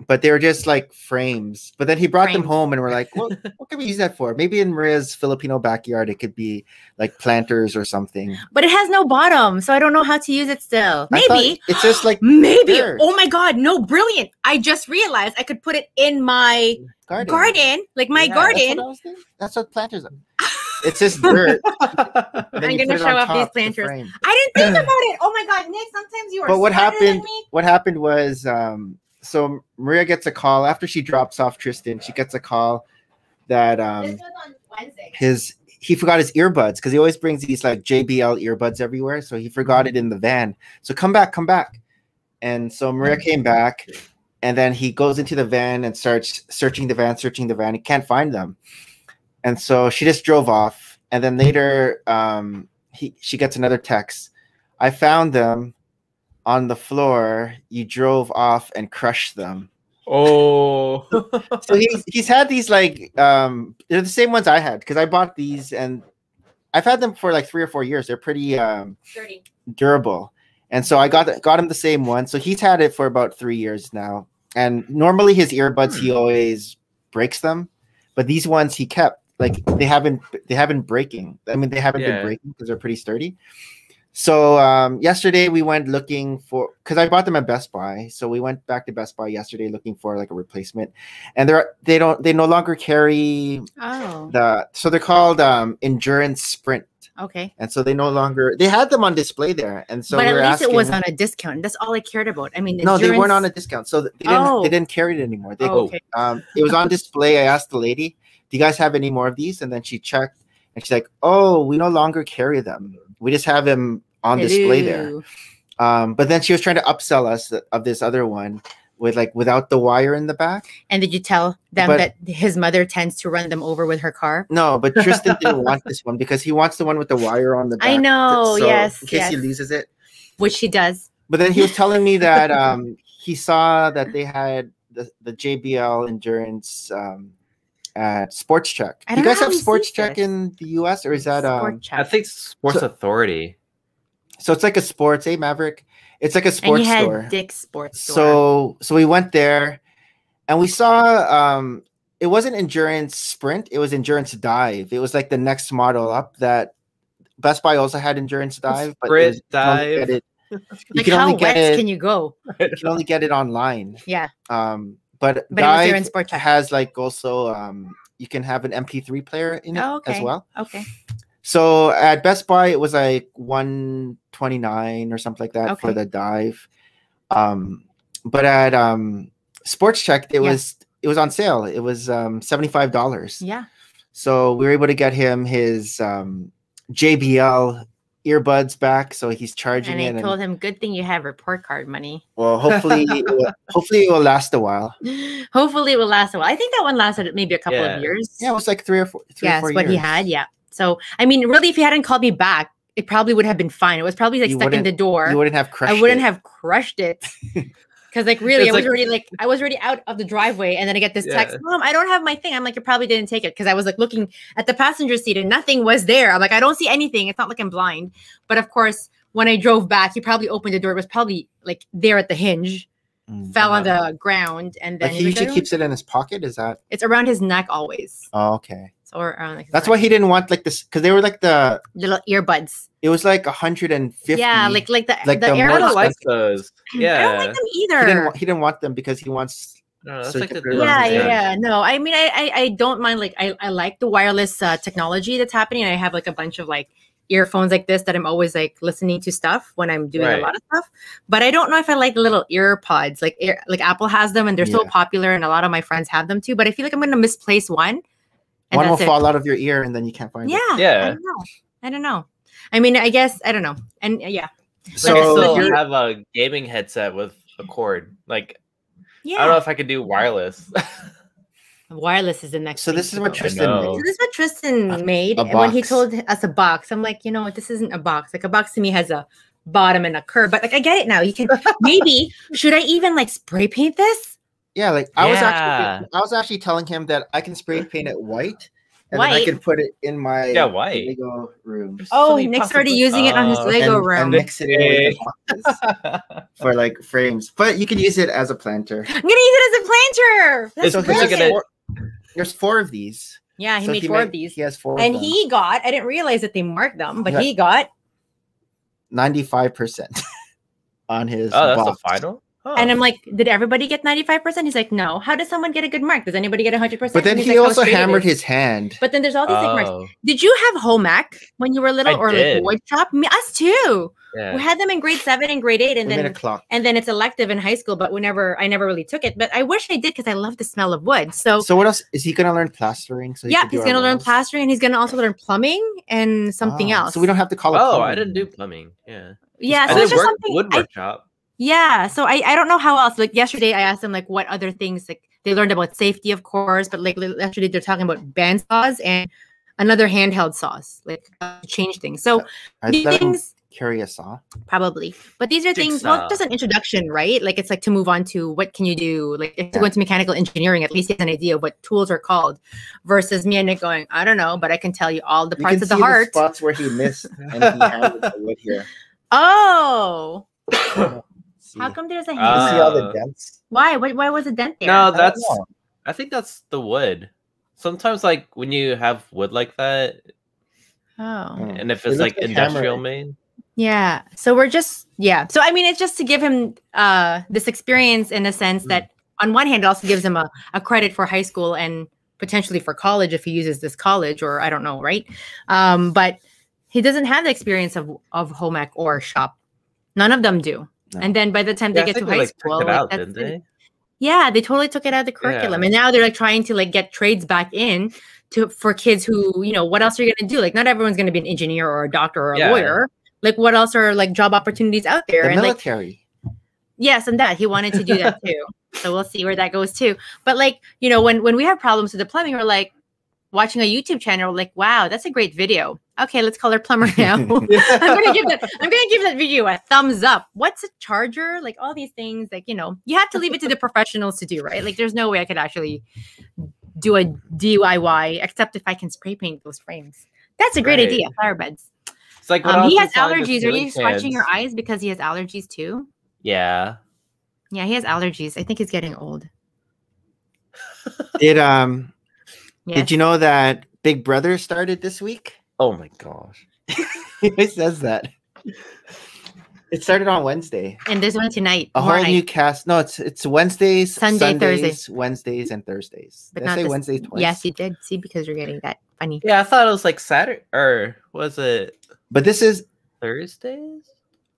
But they were just like frames. But then he brought frames. them home, and we're like, well, what can we use that for? Maybe in Maria's Filipino backyard, it could be like planters or something. But it has no bottom, so I don't know how to use it still. Maybe. It's just like. Maybe. Dirt. Oh, my God. No, brilliant. I just realized I could put it in my garden. garden like my yeah, garden. That's what, I was thinking. That's what planters are. It's just dirt. I'm going to show off these planters. The I didn't think about it. Oh, my God. Nik, sometimes you are but what happened, than me. What happened was. Um, So Maria gets a call after she drops off Tristan. She gets a call that um, this was on Wednesday. his he forgot his earbuds because he always brings these like J B L earbuds everywhere. So he forgot it in the van. So come back, come back. And so Maria came back, and then he goes into the van and starts searching the van, searching the van. He can't find them, and so she just drove off. And then later, um, he, she gets another text. I found them on the floor. You drove off and crushed them. Oh. So he's, he's had these like, um, they're the same ones I had because I bought these and I've had them for like three or four years. They're pretty um, durable. And so I got got him the same one. So he's had it for about three years now. And normally his earbuds, he always breaks them. But these ones he kept, like they haven't they haven't breaking. I mean, they haven't yeah. been breaking because they're pretty sturdy. So um, yesterday we went looking for, because I bought them at Best Buy. So we went back to Best Buy yesterday looking for like a replacement. And they're they don't they no longer carry oh. the so they're called um, Endurance Sprint. Okay. And so they no longer they had them on display there, and so but at least asking, it was on a discount. That's all I cared about. I mean, no, endurance... they weren't on a discount, so they didn't oh. they didn't carry it anymore. They oh, okay. um, it was on display. I asked the lady, "Do you guys have any more of these?" And then she checked, and she's like, "Oh, we no longer carry them. We just have them on Hello. display there." Um, but then she was trying to upsell us of this other one with like without the wire in the back. And did you tell them but, that his mother tends to run them over with her car? No, but Tristan didn't want this one because he wants the one with the wire on the back. I know, so, yes. In case yes. he loses it. Which he does. But then he was telling me that um, he saw that they had the, the J B L Endurance um, at Sport Chek. Do you guys have Sport Chek in the U S or is that? Um, I think Sports so, Authority. So it's like a sports, eh, Maverick? It's like a sports and he store. Had Dick's sports store. So, so we went there, and we saw um, it wasn't endurance sprint; it was endurance dive. It was like the next model up that Best Buy also had endurance dive. Sprint but dive. You like can how only get wet it, can you go? You can only get it online. Yeah. Um, but, but dive it has like also um, you can have an M P three player in it oh, okay. as well. Okay. So at Best Buy, it was like one twenty-nine or something like that okay. for the dive. Um, but at um, Sports Chek, it yeah. was it was on sale. It was um, seventy-five dollars. Yeah. So we were able to get him his um, J B L earbuds back. So he's charging and it. I told and, him, good thing you have report card money. Well, hopefully, it will, hopefully it will last a while. Hopefully it will last a while. I think that one lasted maybe a couple yeah. of years. Yeah, it was like three or four. Three yeah, or four that's years. What he had. Yeah. So, I mean, really, if he hadn't called me back, it probably would have been fine. It was probably like you stuck in the door. You wouldn't have crushed it. I wouldn't it. have crushed it. Because like, really, I was like, already like, I was already out of the driveway. And then I get this yeah. text, Mom, I don't have my thing. I'm like, you probably didn't take it. Because I was like looking at the passenger seat and nothing was there. I'm like, I don't see anything. It's not like I'm blind. But of course, when I drove back, he probably opened the door. It was probably like there at the hinge, mm-hmm. fell on the ground. And then like he usually like, keeps it in his pocket. Is that? It's around his neck always. Oh, okay. Or um, like that's why he didn't want like this because they were like the little earbuds. It was like one hundred fifty. Yeah, like like the like the, the I don't like those. Yeah, I don't like them either. He didn't, he didn't want them because he wants. No, that's like the yeah, yeah, yeah. No, I mean, I, I I don't mind. Like I I like the wireless uh, technology that's happening. I have like a bunch of like earphones like this that I'm always like listening to stuff when I'm doing right. a lot of stuff. But I don't know if I like the little ear pods. Like ear, like Apple has them and they're yeah. so popular and a lot of my friends have them too. But I feel like I'm gonna misplace one. And one will it. fall out of your ear and then you can't find yeah, it. Yeah. I don't know. I don't know. I mean, I guess, I don't know. And uh, yeah. So, like, so you have a gaming headset with a cord. Like, yeah. I don't know if I could do wireless. Wireless is the next. So this is what Tristan made. So this is what Tristan made. And when he told us a box, I'm like, you know what? This isn't a box. Like a box to me has a bottom and a curve. But like, I get it now. You can, maybe, should I even like spray paint this? Yeah, like I yeah. was actually, I was actually telling him that I can spray paint it white, and white. Then I can put it in my yeah, white. Lego room. Oh, so Nick's already using it on his Lego and, room. And mix it in for like frames, but you can use it as a planter. I'm gonna use it as a planter. That's gonna... four, there's four of these. Yeah, he so made he four made, of these. He has four, and of them. he got. I didn't realize that they marked them, but yeah. he got ninety-five percent on his. Oh, that's box. the final. Huh. And I'm like, did everybody get ninety-five percent? He's like, no. How does someone get a good mark? Does anybody get one hundred percent? But then he like, also hammered his hand. But then there's all these oh. like marks. Did you have home ec when you were little I or did. like wood shop? Me, us too. Yeah. We had them in grade seven and grade eight. And we then a clock. And then it's elective in high school. But whenever I never really took it. But I wish I did because I love the smell of wood. So so what else? Is he going to learn plastering? So he yeah, he's going to learn else? plastering. And he's going to also learn plumbing and something oh, else. So we don't have to call it Oh, plumbing. I didn't do plumbing. Yeah. Yeah. So I did work, something wood workshop. Yeah, so I, I don't know how else. Like yesterday, I asked them like what other things like they learned about safety, of course, but like yesterday they're talking about bandsaws and another handheld sauce, like uh, to change things. So are these things carry a saw, probably. But these are things. Jigsaw. Well, just an introduction, right? Like it's like to move on to what can you do. Like if yeah. you go into mechanical engineering, at least you have an idea of what tools are called. Versus me and Nick going, I don't know, but I can tell you all the parts you can of the see heart. The spots where he missed and he had the wood here. Oh. How come there's a hand? Uh, you see all the dents? Why? Why? Why was a dent there? No, that's. I, I think that's the wood. Sometimes, like when you have wood like that. Oh. And if it's it like, like industrial made. Yeah. So we're just yeah. So I mean, it's just to give him uh this experience in the sense mm. that on one hand, it also gives him a a credit for high school and potentially for college if he uses this college or I don't know, right? Um, but he doesn't have the experience of of home ec or shop. None of them do. No. And then by the time yeah, they get to high like, school, like, out, that's they? yeah, they totally took it out of the curriculum, yeah. and now they're like trying to like get trades back in to for kids who you know what else are you gonna do? Like not everyone's gonna be an engineer or a doctor or a yeah. lawyer. Like what else are like job opportunities out there? The and military. Like, yes, and that he wanted to do that too. So we'll see where that goes too. But like you know when when we have problems with the plumbing, we're like watching a YouTube channel. We're like wow, that's a great video. Okay, let's call her plumber now. I'm gonna give that. I'm gonna give that video a thumbs up. What's a charger? Like all these things, like you know, you have to leave it to the professionals to do, right? Like there's no way I could actually do a D I Y except if I can spray paint those frames. That's a great right. idea. Flowerbeds. It's like um, he has allergies. Are you scratching your eyes because he has allergies too? Yeah. Yeah, he has allergies. I think he's getting old. Did um, yes. did you know that Big Brother started this week? Oh my gosh. It says that. It started on Wednesday. And there's one tonight. A whole night. New cast. No, it's it's Wednesdays, Sunday, Thursdays, Wednesdays, and Thursdays. But did not I say this, Wednesdays twice? Yes, you did. See, because you're getting that funny. Yeah, I thought it was like Saturday, or was it? But this is Thursdays?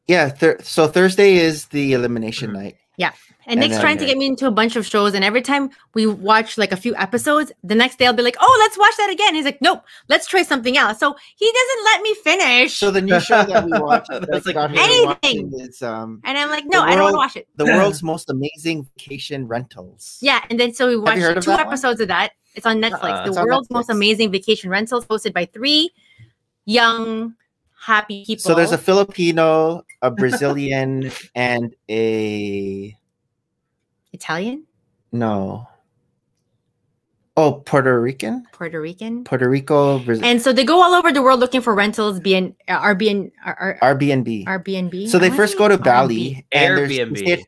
Yeah, thir so Thursday is the elimination mm-hmm. night. Yeah. And, and Nick's then, trying to get me into a bunch of shows. And every time we watch like a few episodes, the next day I'll be like, oh, let's watch that again. He's like, nope, let's try something else. So he doesn't let me finish. So the new show that we watch, that's like anything. Is, um, and I'm like, no, world, I don't want to watch it. The world's most amazing vacation rentals. Yeah. And then so we watched two episodes one? of that. It's on Netflix. Uh, the world's Netflix. most amazing vacation rentals hosted by three young, happy people. So there's a Filipino, a Brazilian, and a... Italian? No. Oh, Puerto Rican? Puerto Rican. Puerto Rico. Brazil. And so they go all over the world looking for rentals, being Airbnb. Airbnb. Airbnb. So they oh, first go to Bali. And Airbnb. At,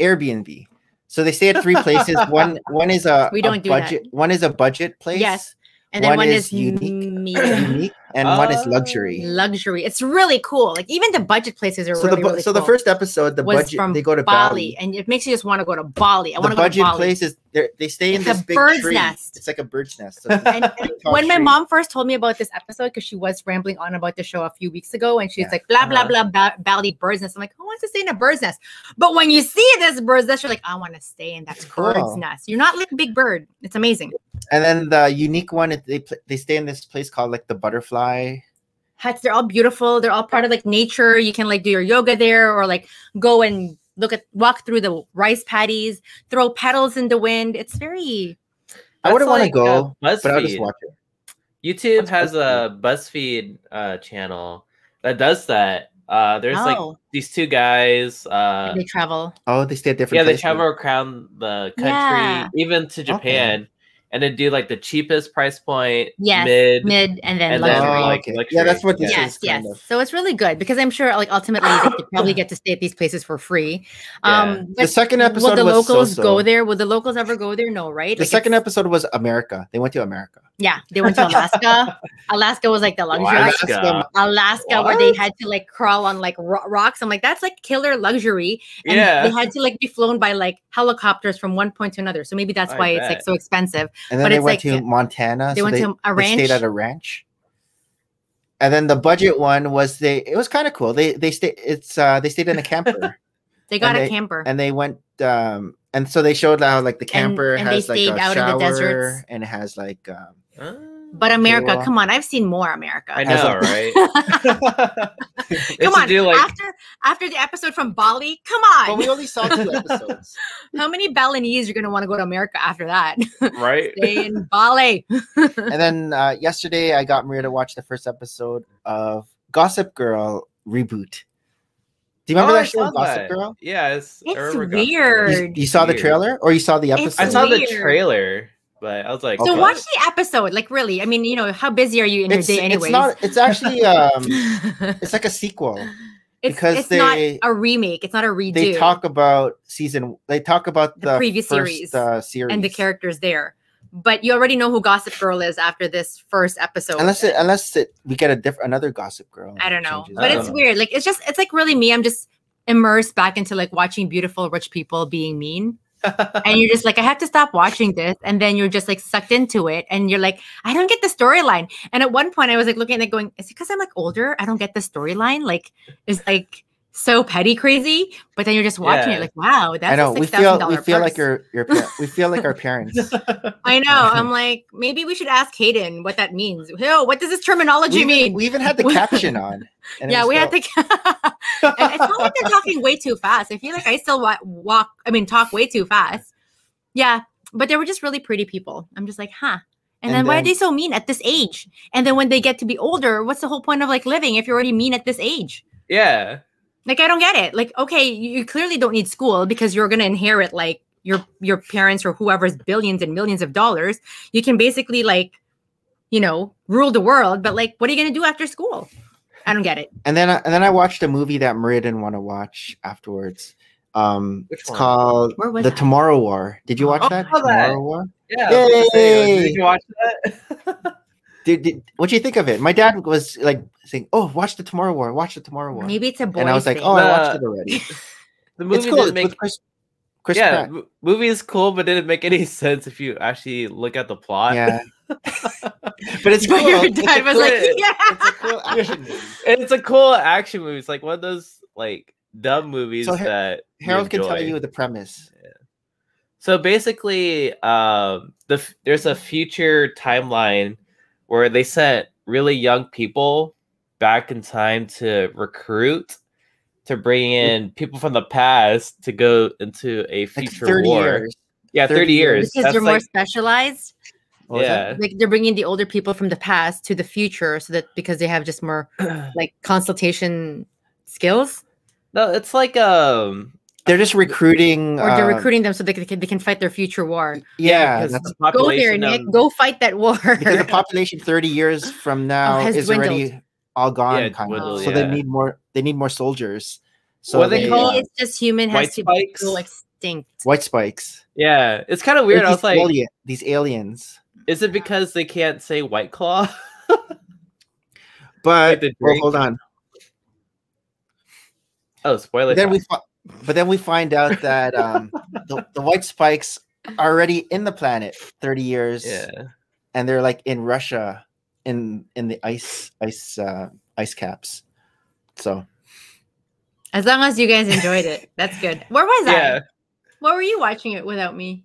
Airbnb. So they stay at three places. One one is a, we don't a do budget. That. One is a budget place. Yes. And then one, one is, is unique, unique, and oh. one is luxury. Luxury. It's really cool. Like even the budget places are so really, the really so cool. So the first episode, the budget, from they go to Bali, Bali, and it makes you just want to go to Bali. I want to go to Bali. The budget places, they stay in it's this a big bird's tree. nest. It's like a bird's nest. So and when my tree. mom first told me about this episode, because she was rambling on about the show a few weeks ago, and she's yeah. like, blah, blah, blah, ba Bali bird's nest. I'm like, who wants to stay in a bird's nest? But when you see this bird's nest, you're like, I want to stay in that cool. bird's nest. You're not like a big bird. It's amazing. And then the unique one, they they stay in this place called like the Butterfly Huts. They're all beautiful. They're all part of like nature. You can like do your yoga there, or like go and look at walk through the rice paddies, throw petals in the wind. It's very. I wouldn't like, want to go, uh, but I'll just watch it. YouTube What's has BuzzFeed? a BuzzFeed uh, channel that does that. Uh, there's oh. like these two guys. Uh, they travel. Oh, they stay at different. Yeah, places. They travel around the country, yeah. even to Japan. Okay. And then do like the cheapest price point, yes, mid, mid, and then and luxury. Then, like, okay. luxury. Yeah, that's what this yes, is. Yes, yes. So it's really good because I'm sure, like, ultimately, they probably get to stay at these places for free. Yeah. Um, the second episode, will the was locals so-so. go there? Will the locals ever go there? No, right? The like second episode was America. They went to America. Yeah, they went to Alaska. Alaska was like the luxury. Alaska, Alaska where they had to like crawl on like ro rocks. I'm like, that's like killer luxury. And yeah, they had to like be flown by like helicopters from one point to another. So maybe that's I why bet. it's like so expensive. And then but they went like, to Montana. They so went they, to a ranch. They stayed at a ranch. And then the budget one was they. It was kind of cool. They they stayed. It's uh they stayed in a camper. They got and a they, camper. And they went. um And so they showed how like the camper and, and has they like a out shower in the deserts. and it has like um. Oh. But America, cool. Come on. I've seen more America. I know, right? Come on. Like... After after the episode from Bali, come on. But we only saw two episodes. How many Balinese are going to want to go to America after that? Right. Stay in Bali. And then uh, yesterday, I got Maria to watch the first episode of Gossip Girl Reboot. Do you remember oh, that show, Gossip that. Girl? Yeah. It's, it's weird. You, you saw weird. the trailer or you saw the episode? It's I saw weird. the trailer. But I was like, so okay. watch the episode. Like, really? I mean, you know, how busy are you in it's, your day anyways? It's not. It's actually, um, it's like a sequel. It's, because it's they, not a remake. It's not a redo. They talk about season. They talk about the, the previous first, series, uh, series and the characters there. But you already know who Gossip Girl is after this first episode. Unless, it, unless it, we get a different another Gossip Girl. I don't know. But it's know. weird. Like, it's just, it's like really me. I'm just immersed back into like watching beautiful rich people being mean. And you're just like, I have to stop watching this. And then you're just like sucked into it. And you're like, I don't get the storyline. And at one point I was like looking at it going, is it because I'm like older? I don't get the storyline. Like, it's like so petty crazy. But then you're just watching yeah. it like, wow, that's I know. a six thousand dollar purse. We feel like your, your we feel like our parents. I know. I'm like, maybe we should ask Hayden what that means. Yo, what does this terminology we, mean? We even had the caption on. And yeah, we still... had the I feel like they're talking way too fast. I feel like I still wa walk, I mean, talk way too fast. Yeah, but they were just really pretty people. I'm just like, huh. And, and then, then why are they so mean at this age? And then when they get to be older, what's the whole point of like living if you're already mean at this age? Yeah. Like, I don't get it. Like, okay, you clearly don't need school because you're going to inherit like your your parents or whoever's billions and millions of dollars. You can basically like, you know, rule the world. But like, what are you going to do after school? I don't get it. And then, and then I watched a movie that Maria didn't want to watch afterwards. Um, Which it's one? called The that? Tomorrow War. Did you watch oh, that? Tomorrow that. War. Yeah. Yay! Say, did you watch that? Did, did, what do you think of it? My dad was like saying, "Oh, watch the Tomorrow War. Watch the Tomorrow War." Maybe it's a boy. And I was like, "Oh, the, I watched it already." The movie it's cool. didn't make Chris, Chris yeah, Pratt. movie is cool, but didn't make any sense if you actually look at the plot. Yeah, but it's cool. But your dad was cool, like, "Yeah, it's a cool action movie." It's a cool action movie. It's like one of those like dumb movies so that Harold can tell you the premise. Yeah. So basically, um, the there's a future timeline where they sent really young people back in time to recruit, to bring in people from the past to go into a future like war. Years. Yeah, thirty, thirty years. Because That's they're like, more specialized. Yeah. Like they're bringing the older people from the past to the future so that because they have just more like consultation skills. No, it's like... um. They're just recruiting, or they're uh, recruiting them so they can they can fight their future war. Yeah, yeah that's go there, Nick. Go fight that war. Because the population thirty years from now oh, is dwindled. already all gone, yeah, kind of. Yeah. So they need more. They need more soldiers. So what they, they call it's just human has to be so extinct. White spikes. Yeah, it's kind of weird. Like I was like, alien, these aliens. Is it because they can't say White Claw? But like well, hold on. Oh, spoiler! Then we. But then we find out that um, the, the white spikes are already in the planet thirty years, yeah. and they're like in Russia, in in the ice ice uh, ice caps. So, as long as you guys enjoyed it, that's good. Where was yeah. I? What were you watching it without me?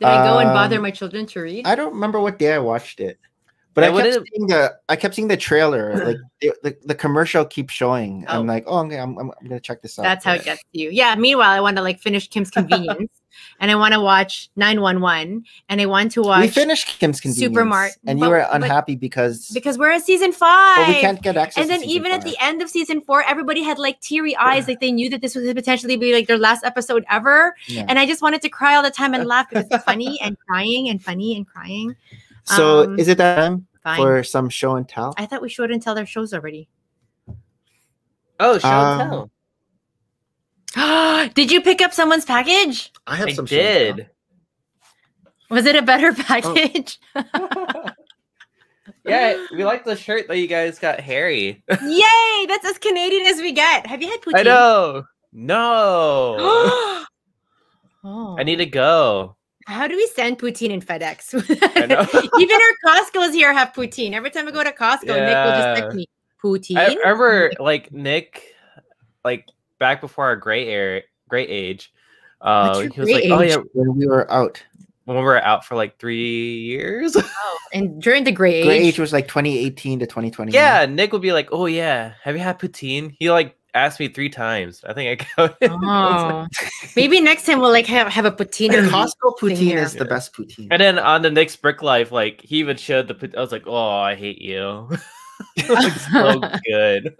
Did I go um, and bother my children to read? I don't remember what day I watched it, but I, I kept would've... seeing the I kept seeing the trailer, like the, the, the commercial keeps showing. Oh. I'm like, oh, okay, I'm, I'm I'm gonna check this out. That's how it gets to you. Yeah. Meanwhile, I want to like finish Kim's Convenience, and I want to watch nine one one, and I want to watch. We finished Kim's Convenience. Supermart, and but, you were unhappy but, because because we're at season five. But we can't get access. And then to even five. At the end of season four, everybody had like teary eyes, yeah. like they knew that this would potentially be like their last episode ever. Yeah. And I just wanted to cry all the time and laugh because it's funny and crying and funny and crying. So um, is it time fine. for some show and tell? I thought we showed and tell their shows already. Oh, show um, and tell. Did you pick up someone's package? I have I some did. Show and tell. Was it a better package? Oh. Yeah, we like the shirt that you guys got, Harry. Yay! That's as Canadian as we get. Have you had poutine? I know. No. Oh. I need to go. How do we send poutine in FedEx? I know. Even our Costco's here have poutine. Every time I go to Costco, yeah. Nick will just text me, poutine? I remember, like, Nick, like, back before our gray, air, gray age, um, he was like, age? oh, yeah, when we were out. when we were out for like three years. Oh, and during the gray age. Gray age was like twenty eighteen to twenty twenty. Yeah, Nick would be like, oh yeah, have you had poutine? He like asked me three times. I think I counted. Oh. Maybe next time we'll like have, have a poutine. Costco poutine is the best poutine. And then on the Nick's Brick Life, like he even showed the, I was like, oh, I hate you. It looks so good.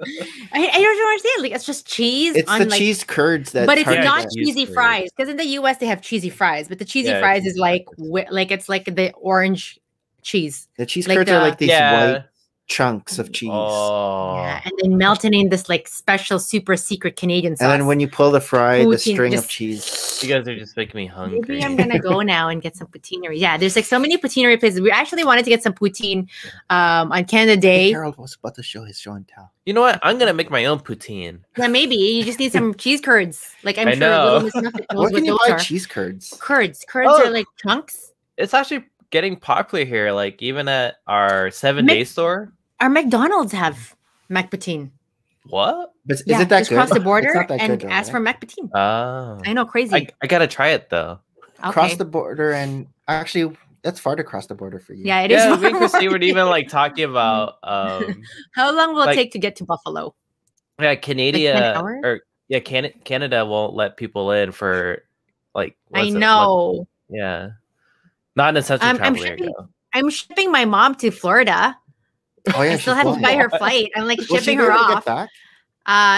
I, I don't understand. Like it's just cheese. It's on, the like, cheese curds that. But it's not yeah, cheesy fries because in the U S they have cheesy fries, but the cheesy yeah, fries is like like it's like the orange cheese. The cheese like curds the, are like these yeah. white chunks of cheese. Oh. Yeah, and then melting in this like special super secret Canadian sauce. And then when you pull the fry, poutine, the string just, of cheese. You guys are just making me hungry. Maybe I'm gonna go now and get some poutineery. Yeah, there's like so many poutineery places. We actually wanted to get some poutine um on Canada Day. Harold was about to show his show and tell. You know what? I'm gonna make my own poutine. Yeah, maybe you just need some cheese curds. Like I'm I sure know. Knows what can you buy are. Cheese curds? Curds. Curds oh, are like chunks. It's actually getting popular here. Like even at our seven Mac day store. Our McDonald's have mac poutine. What? But yeah, is it that just good? Cross the border and good, ask right? for mac poutine. Oh. I know, crazy. I, I gotta try it though. Okay. Cross the border and actually, that's far to cross the border for you. Yeah, it yeah, is. Yeah, because we were even like talking about um, how long will like, it take to get to Buffalo? Yeah, Canada like or yeah, Can Canada won't let people in for like. I know. It, yeah, not an essential um, traveler. I'm shipping, I'm shipping my mom to Florida. Oh, yeah, I still haven't buy her flight. I'm like will shipping her off. Uh,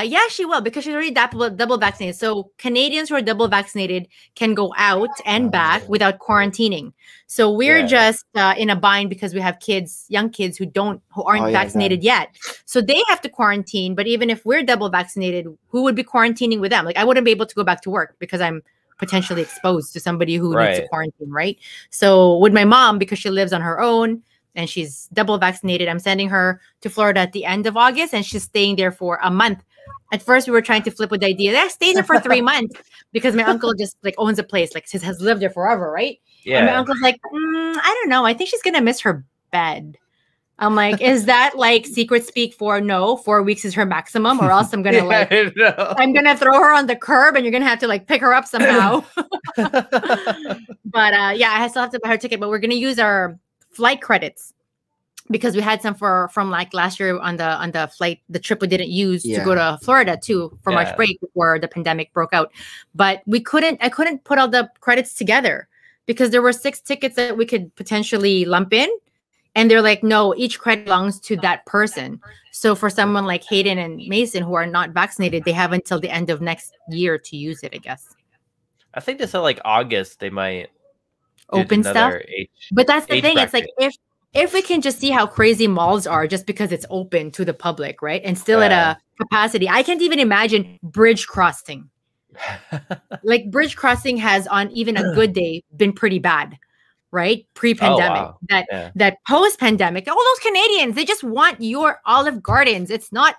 yeah, she will because she's already double, double vaccinated. So Canadians who are double vaccinated can go out and back without quarantining. So we're yeah. just uh, in a bind because we have kids, young kids who don't, who aren't oh, yeah, vaccinated yeah. yet. So they have to quarantine. But even if we're double vaccinated, who would be quarantining with them? Like I wouldn't be able to go back to work because I'm potentially exposed to somebody who right. needs to quarantine, right? So with my mom, because she lives on her own, and she's double vaccinated. I'm sending her to Florida at the end of August, and she's staying there for a month. At first, we were trying to flip with the idea that I stay there for three months because my uncle just like owns a place, like has lived there forever, right? Yeah. And my uncle's like, mm, I don't know. I think she's gonna miss her bed. I'm like, is that like secret speak for no? Four weeks is her maximum, or else I'm gonna yeah, like, no. I'm gonna throw her on the curb, and you're gonna have to like pick her up somehow. But uh, yeah, I still have to buy her ticket, but we're gonna use our flight credits because we had some for from like last year on the on the flight the trip we didn't use yeah. to go to Florida too for yeah. March break before the pandemic broke out, but we couldn't I couldn't put all the credits together because there were six tickets that we could potentially lump in, and they're like no, each credit belongs to that person. So for someone like Hayden and Mason who are not vaccinated, they have until the end of next year to use it. I guess I think they said like August they might open stuff H, but that's the H thing bracket. It's like if if we can just see how crazy malls are just because it's open to the public, right, and still yeah. at a capacity. I can't even imagine bridge crossing. Like bridge crossing has on even a good day been pretty bad, right, pre-pandemic. Oh, wow. that yeah. that post-pandemic, all those Canadians, they just want your Olive Gardens. It's not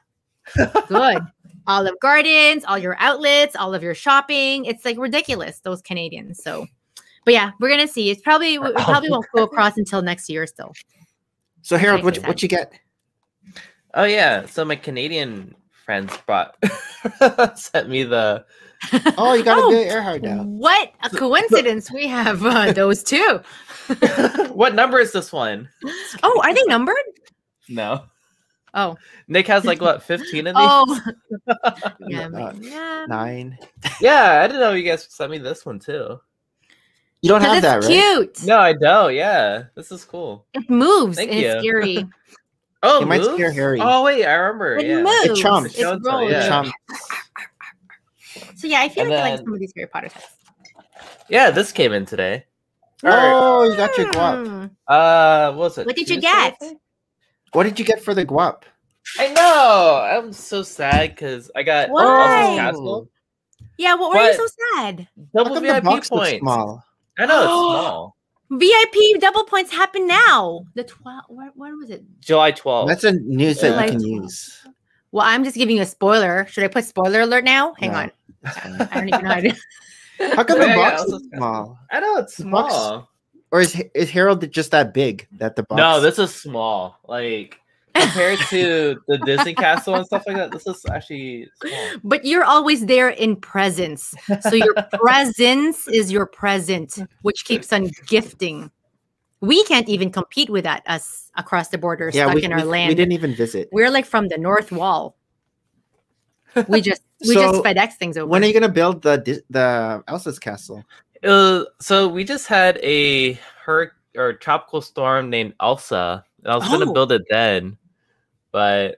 good. Olive Gardens, all your outlets, all of your shopping, it's like ridiculous, those Canadians. So but yeah, we're gonna see. It's probably we probably won't go across until next year still. So Harold, what what you get? Oh yeah, so my Canadian friends brought sent me the. Oh, you got oh, a good Earhart now. What a coincidence! We have uh, those too. What number is this one? Oh, are they numbered? No. Oh. Nick has like what fifteen of these? Oh. Yeah, no, yeah. Nine. Yeah, I didn't know you guys sent me this one too. You don't have that, right? Cute. No, I don't. Yeah, this is cool. It moves. Thank and you. It's scary. Oh, it moves? Might scare Harry. Oh wait, I remember. It yeah. moves. It chomps. It it rolls. Yeah. It chomps. So yeah, I feel and like then, I like some of these Harry Potter types. Yeah, this came in today. Oh, right. You got your guap. Uh, what was it? What did Tuesday? You get? What did you get for the guap? I know. I'm so sad because I got. Why? Castle. Yeah. What were you so sad? Double V I P points. Small. I know it's oh, small. V I P double points happen now. The twelve. What, what was it? July twelfth. That's a news yeah. that you can use. Well, I'm just giving you a spoiler. Should I put spoiler alert now? Hang no. on. I don't even know how to. How come the yeah, box yeah, is small? I know it's small. Box, or is is Harold just that big that the box? No, this is small. Like compared to the Disney castle and stuff like that, this is actually small. But you're always there in presence. So your presence is your present, which keeps on gifting. We can't even compete with that, us across the border, yeah, stuck we, in our we, land. We didn't even visit. We're like from the North Wall. We just we so just FedEx things over. When are you gonna build the the Elsa's castle? Uh, so we just had a hurricane or tropical storm named Elsa. I was oh. gonna build it then, but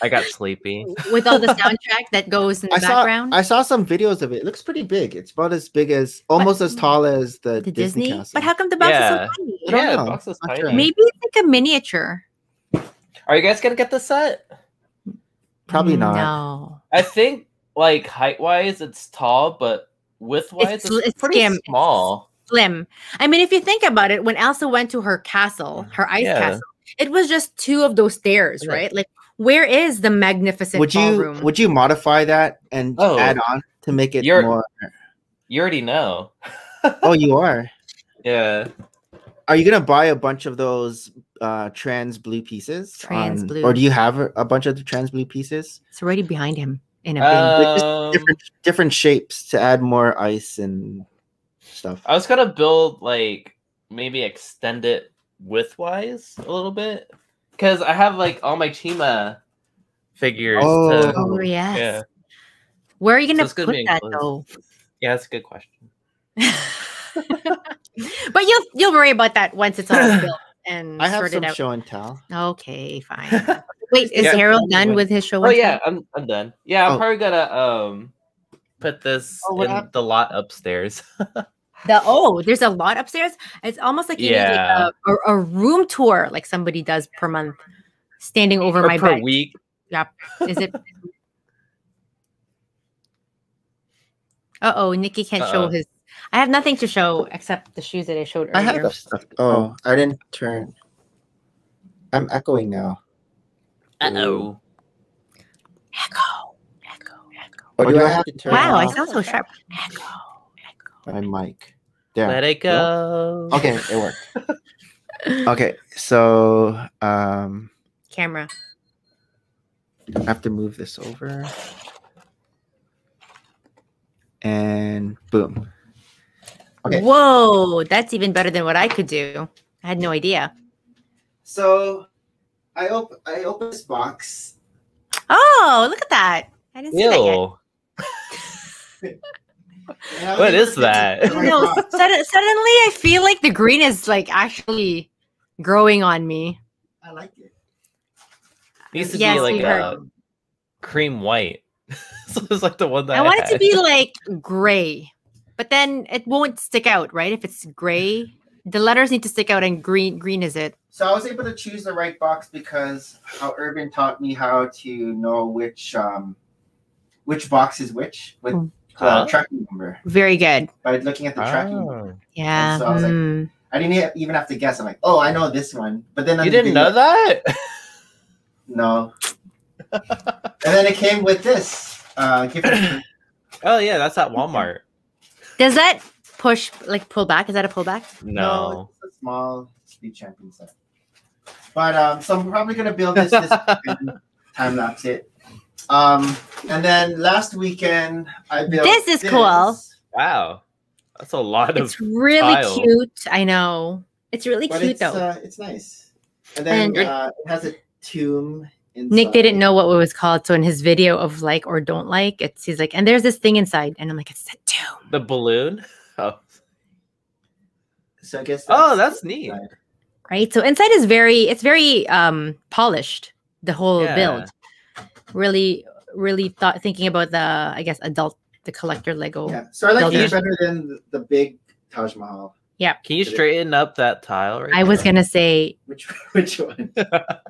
I got sleepy. With all the soundtrack that goes in the I background. Saw, I saw some videos of it. It looks pretty big. It's about as big as, almost but, as tall as the, the Disney? Disney castle. But how come the box yeah. is so tiny? I don't yeah, know. The box is tiny. Sure. Maybe it's like a miniature. Are you guys gonna get the set? Probably not. No. I think like height-wise, it's tall, but width-wise, it's, it's pretty slim. small. It's slim. I mean, if you think about it, when Elsa went to her castle, her ice yeah. castle, it was just two of those stairs, yeah. right? Like, where is the magnificent would ballroom? You, would you modify that and oh, add on to make it you're, more? You already know. Oh, you are? Yeah. Are you going to buy a bunch of those uh, trans blue pieces? Trans on, blue. Or do you have a, a bunch of the trans blue pieces? It's already behind him in a bin. Um, different, different shapes to add more ice and stuff. I was going to build, like, maybe extend it width-wise a little bit. Because I have, like, all my Chima figures. Oh, to, oh yes. Yeah. Where are you going to so put that, though? Yeah, that's a good question. But you'll you'll worry about that once it's all built and I have some out. show and tell. Okay, fine. Wait, is yeah, Harold done with his show? Oh and yeah, tell? I'm I'm done. Yeah, I'm oh. probably gonna um put this oh, in happened? the lot upstairs. the oh, there's a lot upstairs. It's almost like you yeah. need like a, a, a room tour, like somebody does per month, standing over or my per bed. week. Yep. Is it? uh oh, Nikki can't uh -oh. show his. I have nothing to show except the shoes that I showed earlier. I have stuff. Oh, I didn't turn. I'm echoing now. Uh-oh. Echo. Echo. Echo. Or do, do I have to turn Wow, off? I sound so sharp. Echo. Echo. My mic. There. Let it go. Okay, it worked. Okay, so... um, camera. I have to move this over. And boom. Okay. Whoa, that's even better than what I could do. I had no idea. So, I op I opened this box. Oh, look at that! I didn't Ew. see that yet. What is that? You know, sud suddenly, I feel like the green is like actually growing on me. I like it. It used to yes, be like a cream white. So it's like the one that I, I want had. it to be like gray. But then it won't stick out, right? If it's gray, the letters need to stick out, and green green is it. So I was able to choose the right box because how Urban taught me how to know which um, which box is which with the uh, tracking number. Very good. By looking at the oh. tracking number. Yeah. And so I was mm. like, I didn't even have to guess. I'm like, oh, I know this one. But then you didn't video, know that? No. And then it came with this. Uh, gift oh, yeah. That's at Walmart. Does that push, like, pull back? Is that a pullback? No. no it's a small speed champion set. But, um, so I'm probably going to build this, this time-lapse it. Um, and then last weekend, I built This is this. cool. Wow. That's a lot it's of It's really tiles. cute. I know. It's really but cute, it's, though. Uh, it's nice. And then and uh, it has a tomb inside. Nick didn't know what it was called, so in his video of like or don't like, it's he's like, and there's this thing inside, and I'm like, it's a tomb. The balloon. Oh, so I guess. That's oh, that's neat, inside. right? So inside is very, it's very um polished. The whole yeah. build, really, really thought thinking about the, I guess, adult, the collector Lego. Yeah. So I like it better than the big Taj Mahal. Yeah. Can you straighten up that tile? Right I now? was gonna say which which one?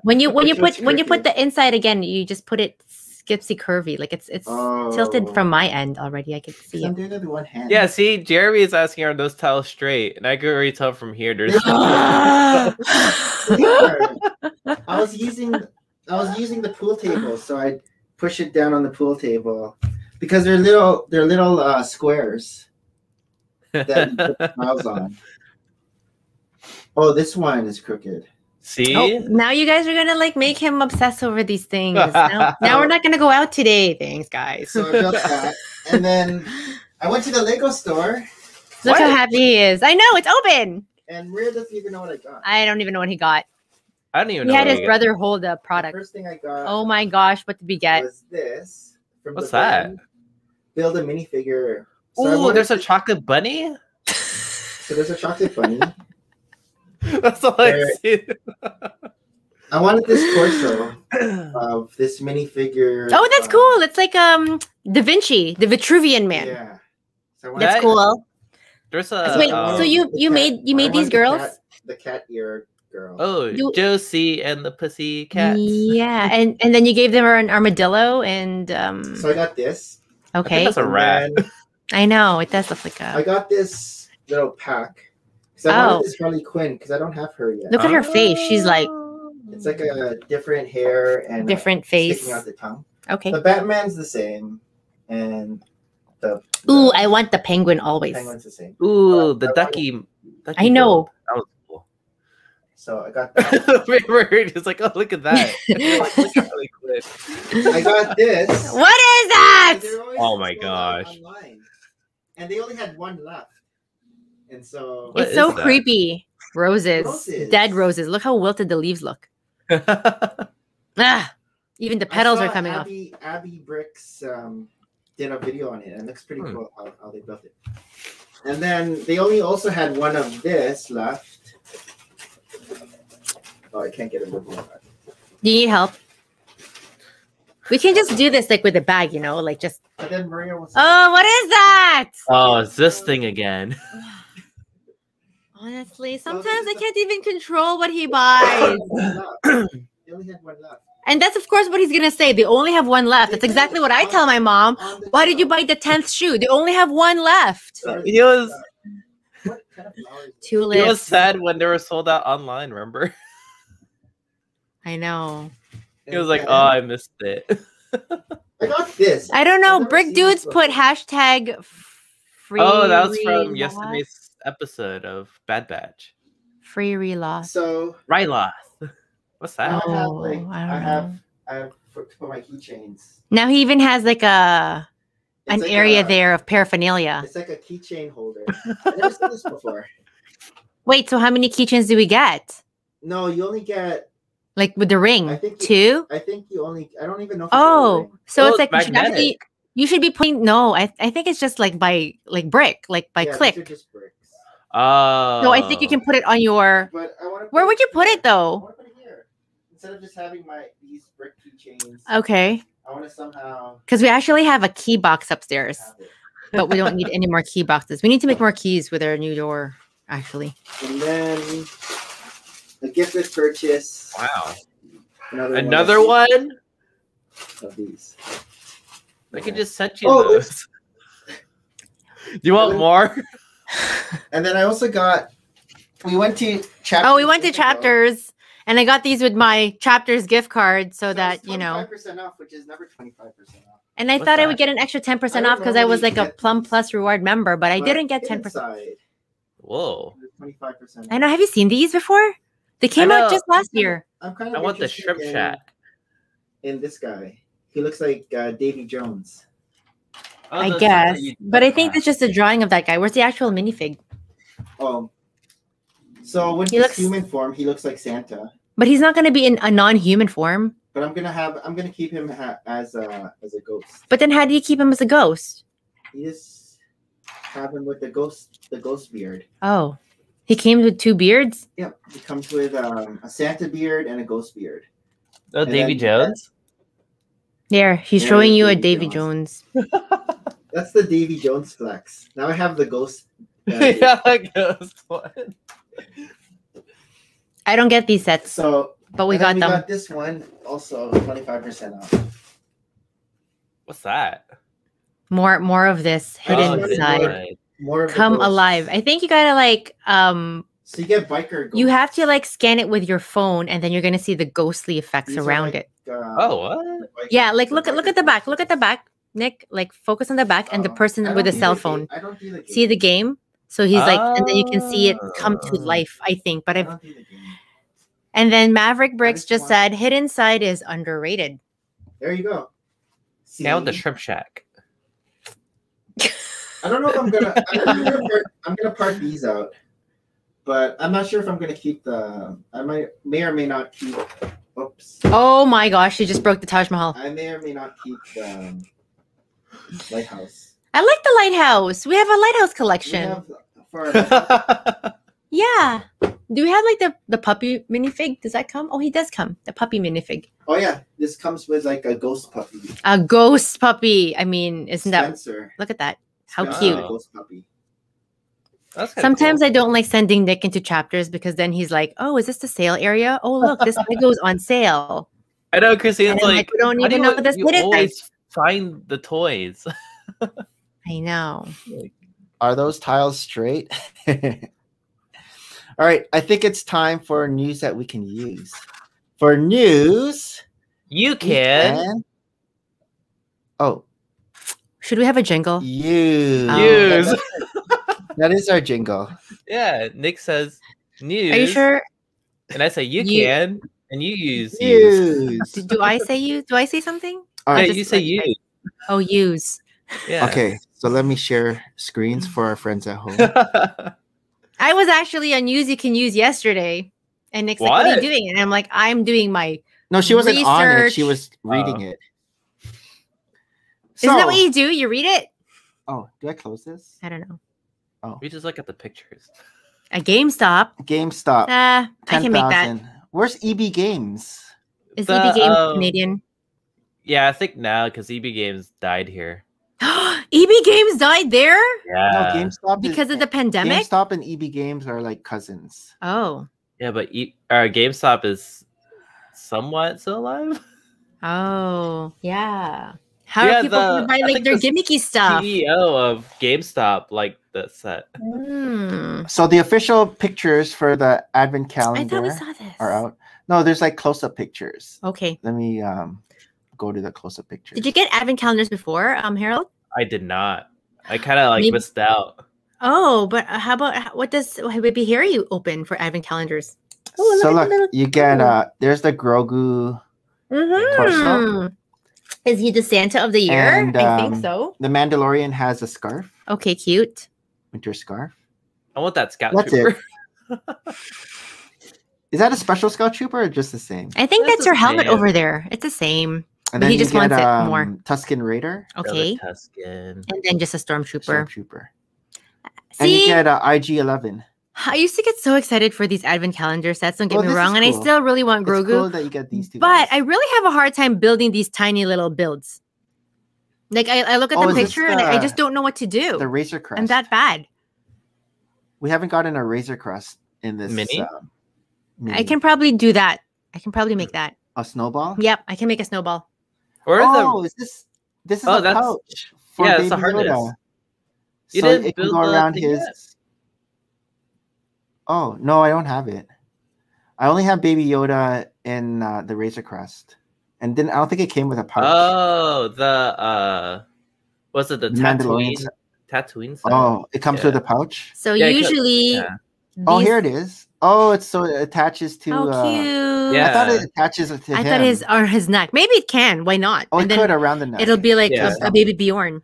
When you when you put when you put the inside again, you just put it skipsy curvy, like it's it's oh. tilted from my end already. I could see it. Doing it with one hand. Yeah. See, Jeremy is asking are those tiles straight, and I could already tell from here. There's. I was using I was using the pool table, so I push it down on the pool table because they're little they're little uh, squares. That miles on. Oh, this one is crooked. See? Oh, now you guys are going to like make him obsess over these things. Now, now we're not going to go out today. Thanks, guys. So I got that. And then I went to the Lego store. Look what? How happy he is. I know, it's open. And Maria doesn't even know what I got. I don't even know what he got. I don't even know. He had his brother hold a product. The first thing I got. Oh my gosh, what did we get? Was this. From What's that? Band. Build a minifigure. So oh, there's to... a chocolate bunny? So there's a chocolate bunny. That's all I see. I wanted this torso of this minifigure. Oh, that's um, cool. It's like um Da Vinci, the Vitruvian Man. Yeah. So that's that, cool. There's a so wait, um, so you you cat, made you made these the girls? Cat, the cat ear girl. Oh, you, Josie and the pussy cat. Yeah, and, and then you gave them an armadillo and um so I got this. Okay. I think that's a rat. I know, it does look like a I got this little pack. So I oh. this Harley Quinn because I don't have her yet. Look at her oh. face. She's like. It's like a different hair and different face sticking out the tongue. Okay. The Batman's the same, and the. the Ooh, I want the Penguin always. The Penguin's the same. Ooh, uh, the ducky, ducky. I know. That was cool. So I got that. It's like, oh, look at that. Look at Harley Quinn. I got this. What is that? Oh my gosh. Online. And they only had one left. And so what it's so that? creepy. Roses. roses, dead roses. Look how wilted the leaves look. ah, even the petals are coming Abby, off. Abby Bricks um, did a video on it, and it looks pretty hmm. cool how, how they built it. And then they only also had one of this left. Oh, I can't get a move on that. Do you need help? We can just do this like with a bag, you know, like just. But then Maria was. Oh, what is that? Oh, it's this thing again. Honestly, sometimes I can't even control what he buys. They only have one left. And that's, of course, what he's going to say. They only have one left. That's exactly what I tell my mom. Why did you buy the tenth shoe? They only have one left. He was, Two he was sad when they were sold out online, remember? I know. He was like, oh, I missed it. I got this. I don't know. Brick Dudes put hashtag free. Oh, that was from yesterday's episode of Bad Batch. Free Reloth. So Ryloth. What's that? Oh, I have, like, I, don't I, have know. I have for, for my keychains. Now he even has like a it's an like area a, there of paraphernalia. It's like a keychain holder. I've never seen this before. Wait, so how many keychains do we get? No, you only get like with the ring. I think you, two. I think you only. I don't even know. If oh, so oh, it's, it's like you should, actually, you should be putting. No, I I think it's just like by like brick, like by yeah, click. Just brick. Oh. No, I think you can put it on your. But I want to Where would you put it though? I want to put it here instead of just having my these brick keychains. Okay. I want to somehow. Because we actually have a key box upstairs, but we don't need any more key boxes. We need to make more keys with our new door, actually. And then the gifted purchase. Wow. Another, Another one. one? Of these. I can just send you oh, those. Do you want more? And then I also got, we went to Chapters. Oh, we went to Chapters, and I got these with my Chapters gift card so, so that, you know. twenty-five percent off, which is never twenty-five percent off. And I What's thought that? I would get an extra ten percent off because I was like a Plum Plus reward member, but I but didn't get ten percent. Inside, Whoa. twenty-five percent off. I know. Have you seen these before? They came out just last I'm year. Kind of, I'm kind of I want the shrimp in, shack. And this guy, he looks like uh, Davy Jones. Oh, I guess, but I think it's just a drawing of that guy. Where's the actual minifig? Oh, so when he he's looks, human form, he looks like Santa. But he's not going to be in a non-human form. But I'm gonna have, I'm gonna keep him ha as a as a ghost. But then, how do you keep him as a ghost? You just have him with the ghost, the ghost beard. Oh, he came with two beards. Yep, he comes with um, a Santa beard and a ghost beard. Oh, and Davy Jones. There, he's and showing you Davy a Davy Jones. Jones. That's the Davy Jones flex. Now I have the ghost. Uh, yeah, the ghost one. I don't get these sets. So, but we got we them. We got this one also twenty-five percent off. What's that? More, more of this hidden oh, inside. More, more of Come alive. I think you gotta like. Um, so you get biker. Ghosts. You have to like scan it with your phone, and then you're gonna see the ghostly effects these around like, it. Uh, oh, what? Like, yeah, like look at look at the back. Look at the back. Nick, like focus on the back and the person with a cell phone. I don't see the game. See the game? So he's oh. like, and then you can see it come to life, I think. But I've, And then Maverick Bricks just one. said, Hidden Side is underrated. There you go. See? Nailed the Shrimp Shack. I don't know if I'm going to, I'm going to part these out, but I'm not sure if I'm going to keep the, I might, may or may not keep, oops. Oh my gosh, she just broke the Taj Mahal. I may or may not keep the um, lighthouse. I like the lighthouse. We have a lighthouse collection. We have, yeah. Do we have like the, the puppy minifig? Does that come? Oh, he does come. The puppy minifig. Oh yeah. This comes with like a ghost puppy. A ghost puppy. I mean, isn't Spencer. that? Look at that. How oh. cute. Ghost puppy. That's Sometimes cool. I don't like sending Nik into Chapters because then he's like, oh, is this the sale area? Oh, look, this goes on sale. I know, Christine's like, like, we don't even know what this you always is. Find the toys. I know. Are those tiles straight? All right, I think it's time for news that we can use. For news, you can. can... Oh, should we have a jingle? Use. Oh, use. That, that, that is our jingle. Yeah, Nik says news. Are you sure? And I say you, you. can, and you use. Use. Do, do I say use? Do I say something? All right, just, you say like, use. I, oh, use. Yeah. Okay, so let me share screens for our friends at home. I was actually on Use You Can Use yesterday, and Nick's what? like, "What are you doing?" And I'm like, "I'm doing my no." She wasn't research. on it; she was reading uh, it. Isn't so, that what you do? You read it. Oh, do I close this? I don't know. Oh, we just look at the pictures. A GameStop. GameStop. Uh, ten, I can make that. Where's E B Games? Is the, E B Games um, Canadian? Yeah, I think now because E B Games died here. E B Games died there? Yeah. No, GameStop because is, of the pandemic? GameStop and E B Games are like cousins. Oh. Yeah, but e uh, GameStop is somewhat still alive. Oh, yeah. How yeah, are people the, buy like their gimmicky stuff? C E O of GameStop like that set. Mm. So the official pictures for the advent calendar I saw this. are out. No, there's like close-up pictures. Okay. Let me... um. go to the close-up picture. Did you get advent calendars before, um, Harold? I did not. I kind of like Maybe. missed out. Oh, but how about what does Baby Harry open for advent calendars? Oh, so look, look you get uh, there's the Grogu. Mm-hmm. Is he the Santa of the year? And, um, I think so. The Mandalorian has a scarf. Okay, cute. Winter scarf. I want that Scout That's Trooper. It. Is that a special Scout Trooper or just the same? I think that's, that's your helmet same. over there. It's the same. And then he just get, wants um, it more. Tusken Raider. Okay. Tusken. And then just a Stormtrooper. Stormtrooper. See? And you get uh, I G eleven. I used to get so excited for these advent calendar sets. Don't get well, me wrong. Cool. And I still really want Grogu. It's cool that you get these two but guys. I really have a hard time building these tiny little builds. Like I, I look at oh, the picture the, and I just don't know what to do. The Razor Crest. I'm that bad. We haven't gotten a Razor Crest in this mini. Uh, mini. I can probably do that. I can probably make that. A snowball? Yep. I can make a snowball. Or oh, the... is this this is oh, a that's... pouch for yeah, Baby Yoda. You so it can go around his. Yet. Oh no, I don't have it. I only have Baby Yoda in uh, the Razor Crest, and then I don't think it came with a pouch. Oh, the uh, was it the Tatooine? Tatooine. Oh, it comes yeah. with a pouch. So yeah, usually. Yeah. These... Oh, here it is. Oh, it's so it attaches to. Oh, cute. Uh, yeah. I thought it attaches to I him. I thought his or his neck. Maybe it can. Why not? Oh, and it could around the neck. It'll be like yeah. a, a baby Bjorn.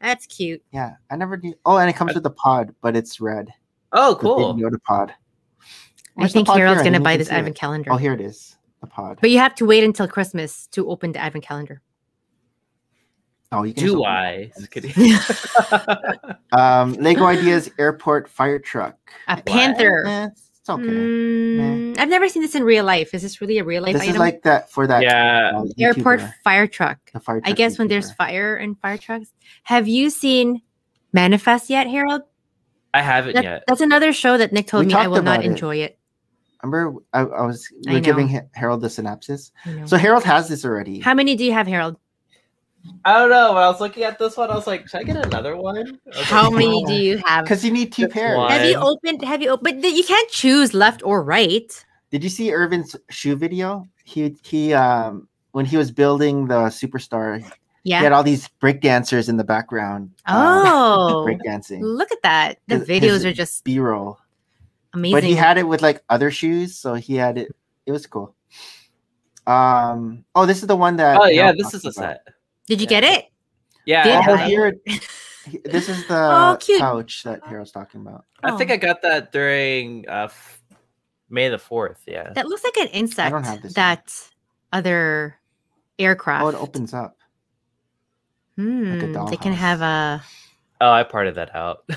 That's cute. Yeah, I never do. Oh, and it comes with a pod, but it's red. Oh, cool. The Yoda pod. Where's I think Harold's gonna buy this advent it. calendar. Oh, here it is, the pod. But you have to wait until Christmas to open the advent calendar. Oh, you can do I? Just kidding. um, Lego Ideas Airport Fire Truck. A panther. Eh, it's okay. Mm, eh. I've never seen this in real life. Is this really a real life this item? This is like that for that. Yeah. Uh, Airport fire truck. The fire truck. I guess YouTuber. When there's fire and fire trucks. Have you seen Manifest yet, Harold? I haven't that, yet. That's another show that Nik told we me I will not it. enjoy it. Remember, I, I was we were I giving Harold the synopsis. So Harold has this already. How many do you have, Harold? I don't know. When I was looking at this one, I was like, "Should I get another one?" How like, many do you have? Because you need two pairs. One. Have you opened? Have you opened? But you can't choose left or right. Did you see Irvin's shoe video? He he. Um, when he was building the superstar, yeah, he had all these breakdancers in the background. Oh, um, breakdancing! Look at that. The his, videos his are just B-roll. Amazing. But he had it with like other shoes, so he had it. It was cool. Um. Oh, this is the one that. Oh yeah, this is a set. Did you get it? Yeah. Oh, here, this is the oh, pouch that Harold's talking about. I think I got that during uh, May the fourth. Yeah. That looks like an insect. I don't have this. That one. Other aircraft. Oh, it opens up. Hmm. Like a they can have a. Oh, I parted that out.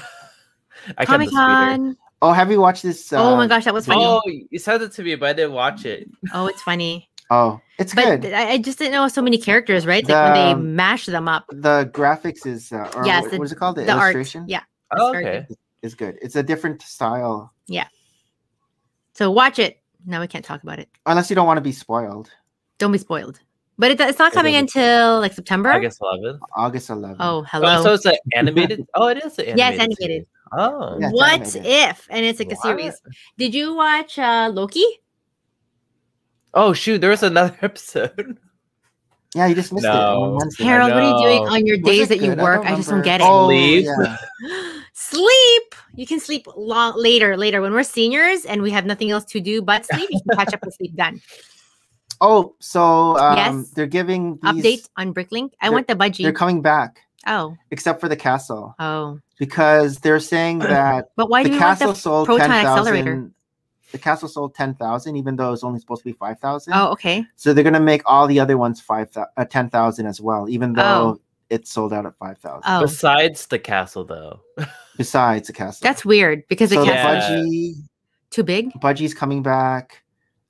I Comic Con. Oh, have you watched this? Uh, oh my gosh, that was funny. Oh, you sent it to me, but I didn't watch it. Oh, it's funny. Oh, it's but good. I just didn't know so many characters, right? The, like when they mash them up. The graphics is, uh, or yes, what, the, what is it called? The, the illustration? Art. Yeah. Oh, okay. It's good. It's a different style. Yeah. So watch it. Now we can't talk about it. Unless you don't want to be spoiled. Don't be spoiled. But it, it's not coming it until like September? August eleventh. August eleventh. Oh, hello. Oh, so it's an animated? Oh, it is an animated. Yes, yeah, animated. Oh. Yeah, what animated. If? And it's like what? A series. Did you watch uh, Loki? Oh, shoot. There was another episode. Yeah, you just missed no. it. Harold, what are you doing on your days that you work? I, I just don't get it. Oh, sleep. Yeah. Sleep. You can sleep long later, later. When we're seniors and we have nothing else to do but sleep, you can catch up with sleep then. Oh, so um, yes. They're giving these, update on Bricklink. I want the budgie. They're coming back. Oh. Except for the castle. Oh. Because they're saying that but why the do we castle want the sold proton accelerator? ten thousand. The castle sold ten thousand, even though it's only supposed to be five thousand. Oh, okay. So they're gonna make all the other ones five uh, ten thousand as well, even though oh. it's sold out at five thousand. Oh. Besides the castle, though. Besides the castle. That's weird because so the castle budgie, too big. Budgie's coming back.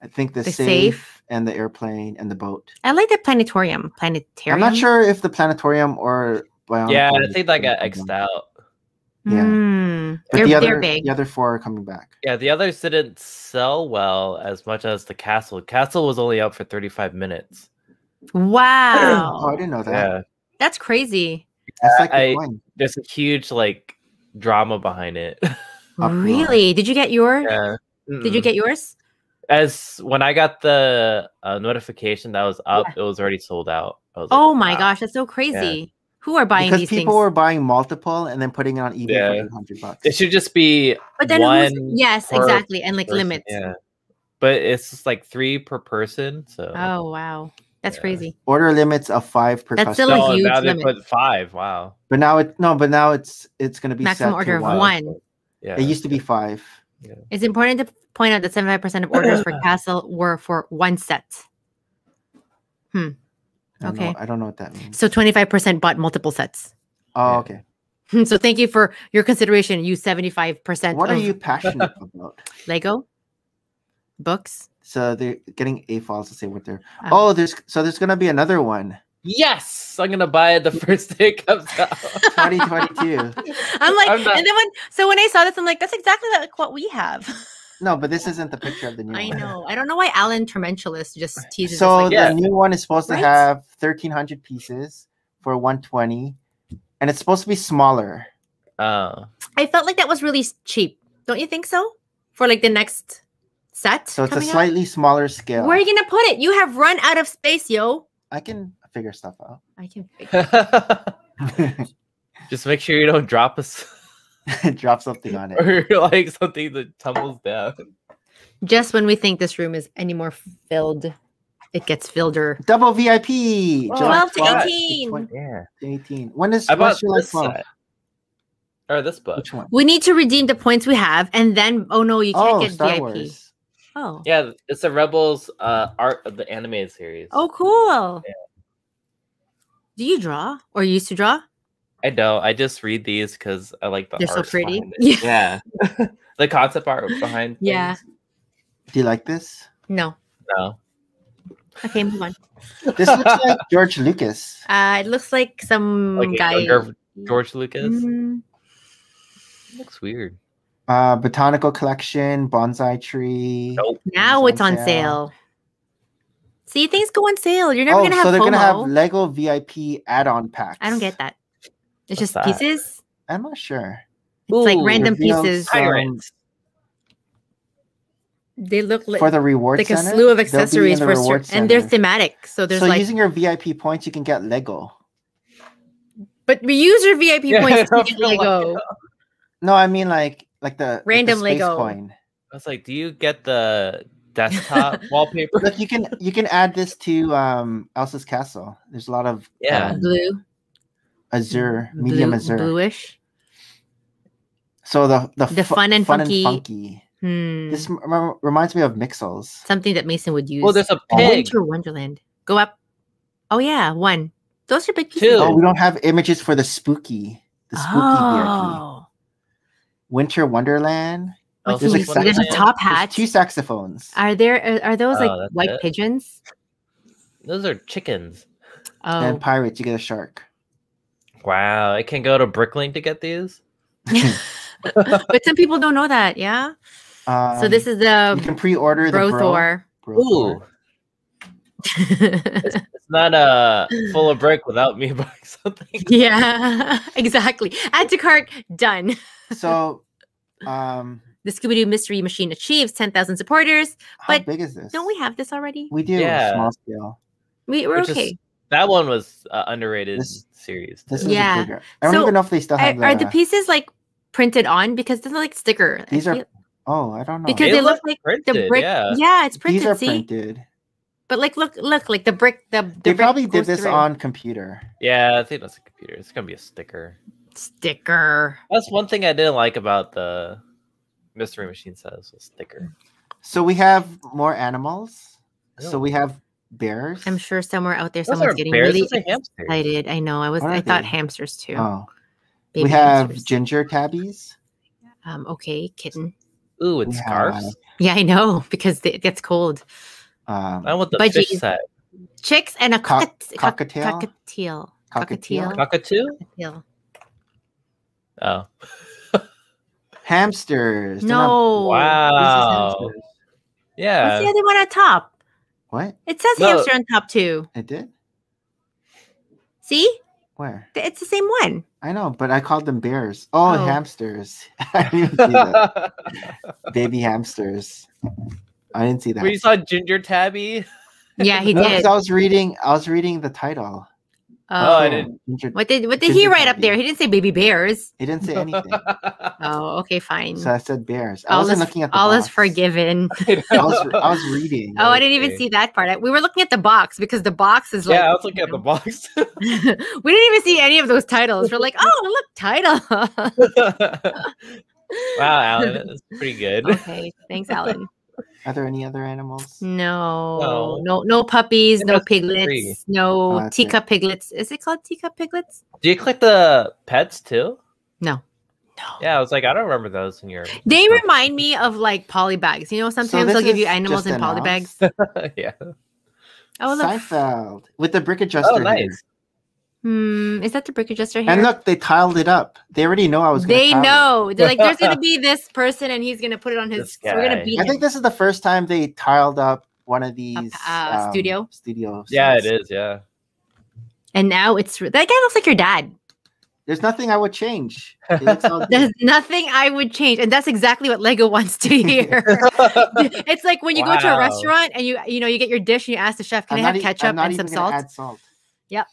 I think the, the safe, safe and the airplane and the boat. I like the planetarium. Planetarium. I'm not sure if the planetarium or bionic. Yeah, I think like got X'd out. Yeah, mm, but they're, the, other, they're big. The other four are coming back. Yeah, the others didn't sell well as much as the castle. Castle was only up for thirty-five minutes. Wow! Oh, I didn't know that. Yeah. That's crazy. That's like I, there's a huge like drama behind it. Really? Did you get your? Yeah. Mm-mm. Did you get yours? As when I got the uh, notification that was up, yeah. it was already sold out. I was oh like, my wow. gosh, that's so crazy. Yeah. Who are buying because these things? Because people are buying multiple and then putting it on eBay yeah. for a hundred bucks. It should just be but then one yes, per exactly. And like person. Limits. Yeah. But it's just like three per person. So oh, wow. That's yeah. crazy. Order limits of five per That's customer. Still a huge no, now limit. They put five. Wow. But now it no, but now it's it's going to be maximum set order of one. one. Yeah. It used to be five. Yeah. It's important to point out that seventy-five percent of orders for Castle were for one set. Hmm. I okay. Know, I don't know what that means. So twenty-five percent bought multiple sets. Oh, okay. So thank you for your consideration, you seventy-five percent. What are you passionate about? Lego? Books? So they're getting A files to say what they're... Oh, oh there's so there's going to be another one. Yes! I'm going to buy it the first day it comes out. twenty twenty-two. I'm like... I'm not... and then when, so when I saw this, I'm like, that's exactly like what we have. No, but this isn't the picture of the new I one. I know. I don't know why Alan Trementulis just teases so us. So like, the yeah. new one is supposed right? to have thirteen hundred pieces for one twenty, and it's supposed to be smaller. Oh. I felt like that was really cheap. Don't you think so? For like the next set? So it's a slightly out? Smaller scale. Where are you going to put it? You have run out of space, yo. I can figure stuff out. I can figure it out. Just make sure you don't drop us. Drop something on it, or like something that tumbles down. Just when we think this room is any more filled, it gets filleder. Double V I P. Oh, twelve to eighteen. Yeah, eighteen. When is about this set? Or this book? Which one? We need to redeem the points we have, and then oh no, you can't oh, get Star V I P. Wars. Oh, yeah, it's the Rebels uh, art of the animated series. Oh, cool. Yeah. Do you draw, or you used to draw? I don't. I just read these because I like the They're art so pretty. Yeah. yeah. The concept art behind Yeah. Things. Do you like this? No. No. Okay, move on. This looks like George Lucas. Uh, it looks like some like guy. George Lucas? Mm-hmm. Looks weird. Uh, botanical collection, bonsai tree. Nope. Now it's on, it's on sale. sale. See, things go on sale. You're never oh, going to have so they're going to have Lego V I P add-on packs. I don't get that. It's What's just that? Pieces? I'm not sure. It's Ooh, like random pieces. Tyrants. They look like, for the reward like center, a slew of accessories. For reward center. And they're thematic. So there's so like... using your V I P points, you can get Lego. But we use your V I P yeah, points to get Lego. Like no, I mean like like the, random like the space Lego. Coin. I was like, do you get the desktop wallpaper? Look, you can you can add this to um Elsa's castle. There's a lot of yeah um, blue, azure, medium blue, azure, bluish. So the the, the fu fun and fun funky. And funky. Hmm. This rem reminds me of Mixels. Something that Mason would use. Well, there's a pig. Winter Wonderland. Go up. Oh yeah, one. Those are big pieces. Oh, we don't have images for the spooky. The spooky oh. Winter Wonderland. Oh, there's, like there's a top hat. There's two saxophones. Are there? Are, are those oh, like white it. pigeons? Those are chickens. Oh. And pirates, you get a shark. Wow! I can go to Bricklink to get these. But some people don't know that. Yeah. Um, so this is the you can pre-order the Brothor. Ooh. it's, it's not a uh, full of brick without me buying something. Yeah, exactly. Add to cart. Done. So, um, the Scooby-Doo Mystery Machine achieves ten thousand supporters. How but big is this? Don't we have this already? We do. Yeah. Small scale. We we're Which okay. Is, that one was uh, underrated this, series. This is yeah. Bigger. I don't so, even know if they still have. Are, the, are the pieces like printed on? Because they're like sticker. These are. Oh, I don't know. Because they, they look, look like printed, the brick. Yeah. yeah, it's printed. These are see? printed. But like, look, look, like the brick. The, the they brick probably did this through. on computer. Yeah, I think that's a computer. It's gonna be a sticker. Sticker. That's one thing I didn't like about the Mystery Machine sets was sticker. So we have more animals. So we have bears. I'm sure somewhere out there, Those someone's getting bears. really excited. I know. I was. I they? thought hamsters too. Oh. Baby we have hamsters. ginger tabbies. Um. Okay, kitten. Ooh, it's scarves. Have... Yeah, I know because it gets cold. Um, I want the budgies. fish set. Chicks and a co co cockatiel. Cockatiel. Cockatiel. Cockatoo. Cockatiel. Oh. Hamsters. No. Not... Wow. Hamsters. Yeah. What's the other one on top? What? It says no. hamster on top too. It did. See? Where? It's the same one. I know, but I called them bears. Oh, oh. hamsters. I didn't see that. Baby hamsters. I didn't see that. Where you saw Ginger Tabby? Yeah, he no, did. I was reading. I was reading the title. Oh, oh I didn't. Ginger, what did What did Ginger he write Tabby. up there? He didn't say baby bears. He didn't say anything. Oh, okay, fine. So I said bears. I all wasn't is, looking at the all box. is forgiven. I, I was. I was reading. Oh, I didn't even see that part. We were looking at the box because the box is. Like, yeah, I was looking you know, at the box. We didn't even see any of those titles. We're like, oh, look, title. Wow, Alan, that's pretty good. Okay, thanks, Alan. Are there any other animals? No, no, no, no puppies, no piglets, three. no oh, teacup piglets. Is it called teacup piglets? Do you collect the pets too? No, no. Yeah, I was like, I don't remember those in your. They book. remind me of like poly bags. You know, sometimes so they'll give you animals in poly bags. Yeah. Oh look, Seinfeld with the brick adjuster. Oh, nice. Hmm, is that the brick adjuster here? And look, they tiled it up. They already know I was going to They know. It. They're like, there's going to be this person, and he's going to put it on his... So we're going to beat I him. think this is the first time they tiled up one of these... Uh, uh, um, studio? Studio. Yeah, it is, yeah. And now it's... That guy looks like your dad. There's nothing I would change. There's nothing I would change. And that's exactly what Lego wants to hear. It's like when you wow. go to a restaurant, and you you know, you get your dish, and you ask the chef, can I'm I have e ketchup and some salt? Add salt? Yep.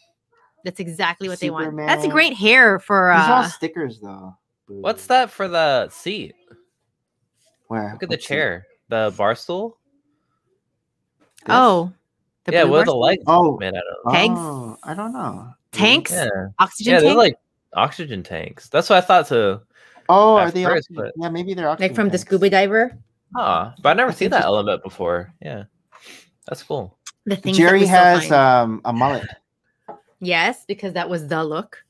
That's exactly what Superman. they want. That's a great hair for uh These are all stickers though. Ooh. What's that for the seat? Where? Look at Let's the chair. See. The bar stool? This? Oh. The yeah, what are the lights oh. made out of? Tanks? Oh, I don't know. Tanks? Yeah. Oxygen yeah, tanks? Yeah, they're like oxygen tanks. That's what I thought too. Oh, are they first, but... Yeah, maybe they're oxygen Like from tanks. the scuba diver? Ah, oh, but I've never That's seen that element before. Yeah. That's cool. The thing Jerry has um a mullet. Yes, because that was the look.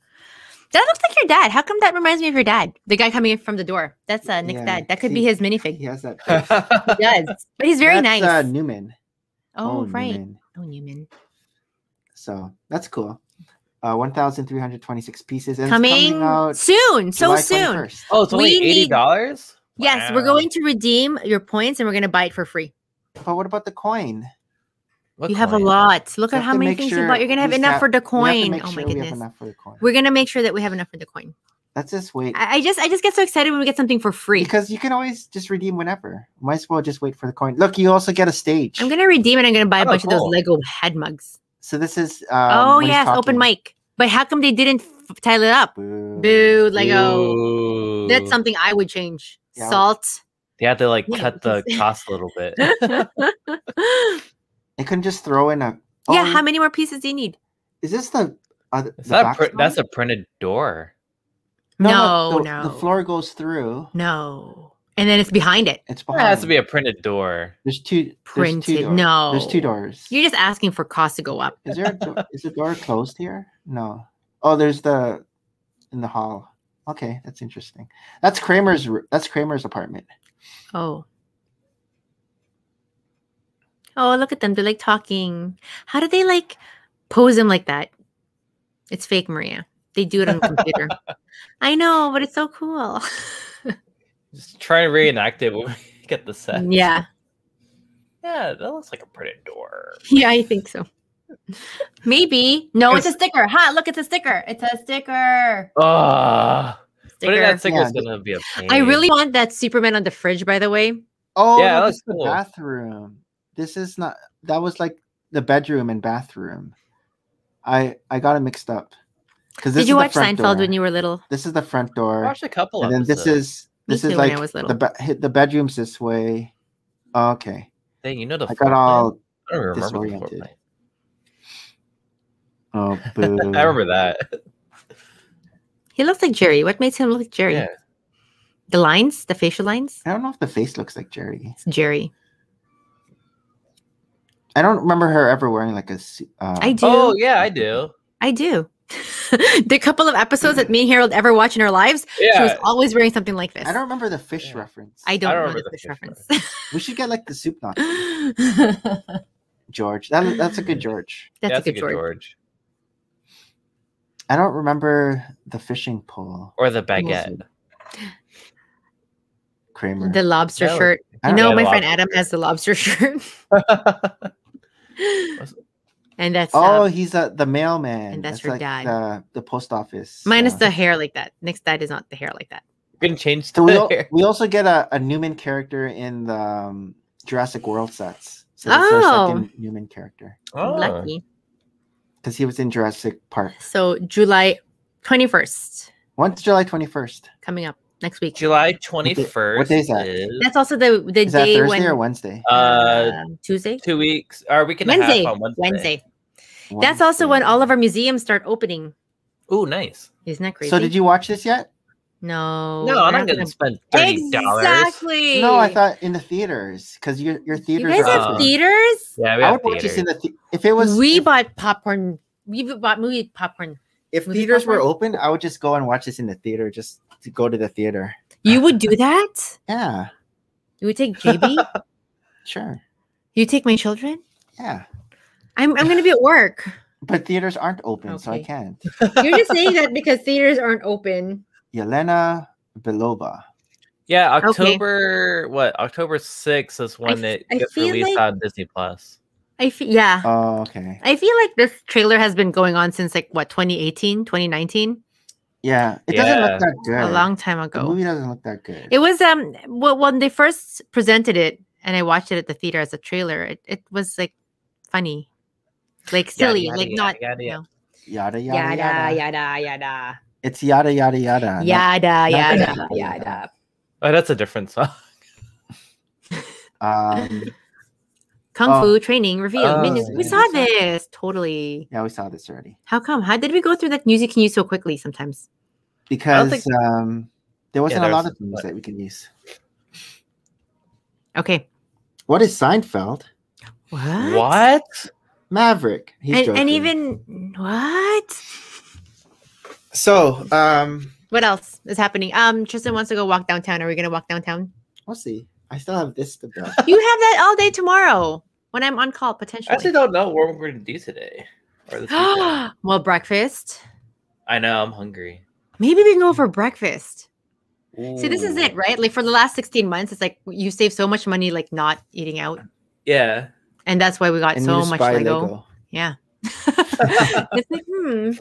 That looks like your dad. How come that reminds me of your dad? The guy coming in from the door. That's uh, Nick's yeah, dad. That could see, be his minifig. He has that. He does. But he's very that's, nice. Uh, Newman. Oh, oh right. Newman. Oh, Newman. So that's cool. Uh, one thousand three hundred twenty-six pieces. And coming, it's coming out soon. So soon. Oh, it's only eighty dollars? Wow. Yes, we're going to redeem your points and we're going to buy it for free. But what about the coin? What you coin? have a lot. Look so at how many things sure you bought. You're gonna have enough have, for the coin. Oh sure my goodness. We We're gonna make sure that we have enough for the coin. That's just wait. I, I just I just get so excited when we get something for free. Because you can always just redeem whenever. Might as well just wait for the coin. Look, you also get a stage. I'm gonna redeem it. I'm gonna buy oh, a bunch cool. of those Lego head mugs. So this is um, oh yes, open mic. But how come they didn't tile it up? Boo, Boo Lego. Boo. That's something I would change. Yeah, Salt. They had to like cut the cost a little bit. They couldn't just throw in a. Oh, yeah, how many more pieces do you need? Is this the? Uh, the that a that's a printed door. No, no, the, no. The floor goes through. No, and then it's behind it. It's behind. It has to be a printed door. There's two printed. There's two no, there's two doors. You're just asking for costs to go up. Is there? A do is the door closed here? No. Oh, there's the in the hall. Okay, that's interesting. That's Kramer's. That's Kramer's apartment. Oh. Oh, look at them. They're like talking. How do they like pose them like that? It's fake, Maria. They do it on the computer. I know, but it's so cool. Just try to reenact it when we get the set. Yeah. Yeah, that looks like a printed door. Yeah, I think so. Maybe. No, it's, it's a sticker. Ha, huh, look, it's a sticker. It's a sticker. Uh, sticker. Putting that sticker's yeah. going to be a pain. I really want that Superman on the fridge, by the way. Oh, yeah, that's cool. The bathroom. This is not, that was like the bedroom and bathroom. I I got it mixed up. Because did you watch Seinfeld when you were little? This is the front door. I watched a couple of them. And then this is this is like the the bedroom's this way. Oh, okay. Dang, you know the I got all I don't remember disoriented. Oh, boo. I remember that. He looks like Jerry. What makes him look like Jerry? Yeah. The lines, the facial lines. I don't know if the face looks like Jerry. It's Jerry. I don't remember her ever wearing like a. Um, I do. Oh yeah, I do. I do. The couple of episodes that me and Harold ever watch in our lives, yeah. She was always wearing something like this. I don't remember the fish yeah. reference. I don't, I don't remember, remember the fish, fish reference. reference. We should get like the soup nacho. George, that, that's a good George. That's, yeah, that's a good, a good George. George. I don't remember the fishing pole or the baguette. Kramer. The lobster yeah, shirt. You know, know my friend Adam shirt. has the lobster shirt. And that's oh, um, he's uh, the mailman. And that's, that's her like dad. The, the post office. Minus uh, the hair like that. Nick's dad is not the hair like that. You can change the so hair. We also get a, a Newman character in the um, Jurassic World sets. So that's oh. our second Newman character. Oh, lucky. Because he was in Jurassic Park. So July twenty-first. When's July twenty-first? Coming up next week. July twenty-first. What day is that? Is... That's also the, the is that day Thursday when... or Wednesday? Uh, um, Tuesday? Two weeks. Or a week and a half on Wednesday. Wednesday. Wednesday. That's also when all of our museums start opening. Oh, nice. Isn't that crazy? So did you watch this yet? No. No, I'm not going to spend thirty dollars. Exactly. No, I thought in the theaters because your, your theaters are You guys are have open. Theaters? Yeah, we have I would theaters. Watch this in the th if it was... We if, bought popcorn. We bought movie popcorn. If movie theaters popcorn? were open, I would just go and watch this in the theater just to go to the theater. You would do that? Yeah. You would take J B? Sure. You take my children? Yeah. I'm, I'm going to be at work. But theaters aren't open, okay. So I can't. You're just saying that because theaters aren't open. Yelena Belova. Yeah, October okay. what? October sixth is when it gets released like, on Disney Plus. I feel yeah. Oh, okay. I feel like this trailer has been going on since like what twenty eighteen, twenty nineteen? Yeah. It yeah. doesn't look that good. A long time ago. The movie doesn't look that good. It was um well when they first presented it and I watched it at the theater as a trailer, it, it was like funny. Like silly, yada, yada, like not yada yada. You know. Yada, yada, yada yada yada. It's yada yada yada. Yada not, yada not yada, yada. Oh, that's a different song. um, Kung oh, Fu Training Review. Oh, yeah, we saw yeah. this totally. Yeah, we saw this already. How come? How did we go through that music can use so quickly sometimes? Because think... um, there wasn't yeah, there a lot was of things fun. that we can use. Okay. What is Seinfeld? What? What? Maverick. He's and, joking. and even what? So, um, what else is happening? Um, Tristan wants to go walk downtown. Are we gonna walk downtown? We'll see. I still have this to go. You have that all day tomorrow when I'm on call potentially. I actually don't know what we're gonna do today. Or this well, breakfast. I know I'm hungry. Maybe we can go for breakfast. Ooh. See, this is it, right? Like for the last sixteen months, it's like you save so much money, like not eating out. Yeah. And that's why we got and so much Lego. Lego. Yeah. It's like hmm.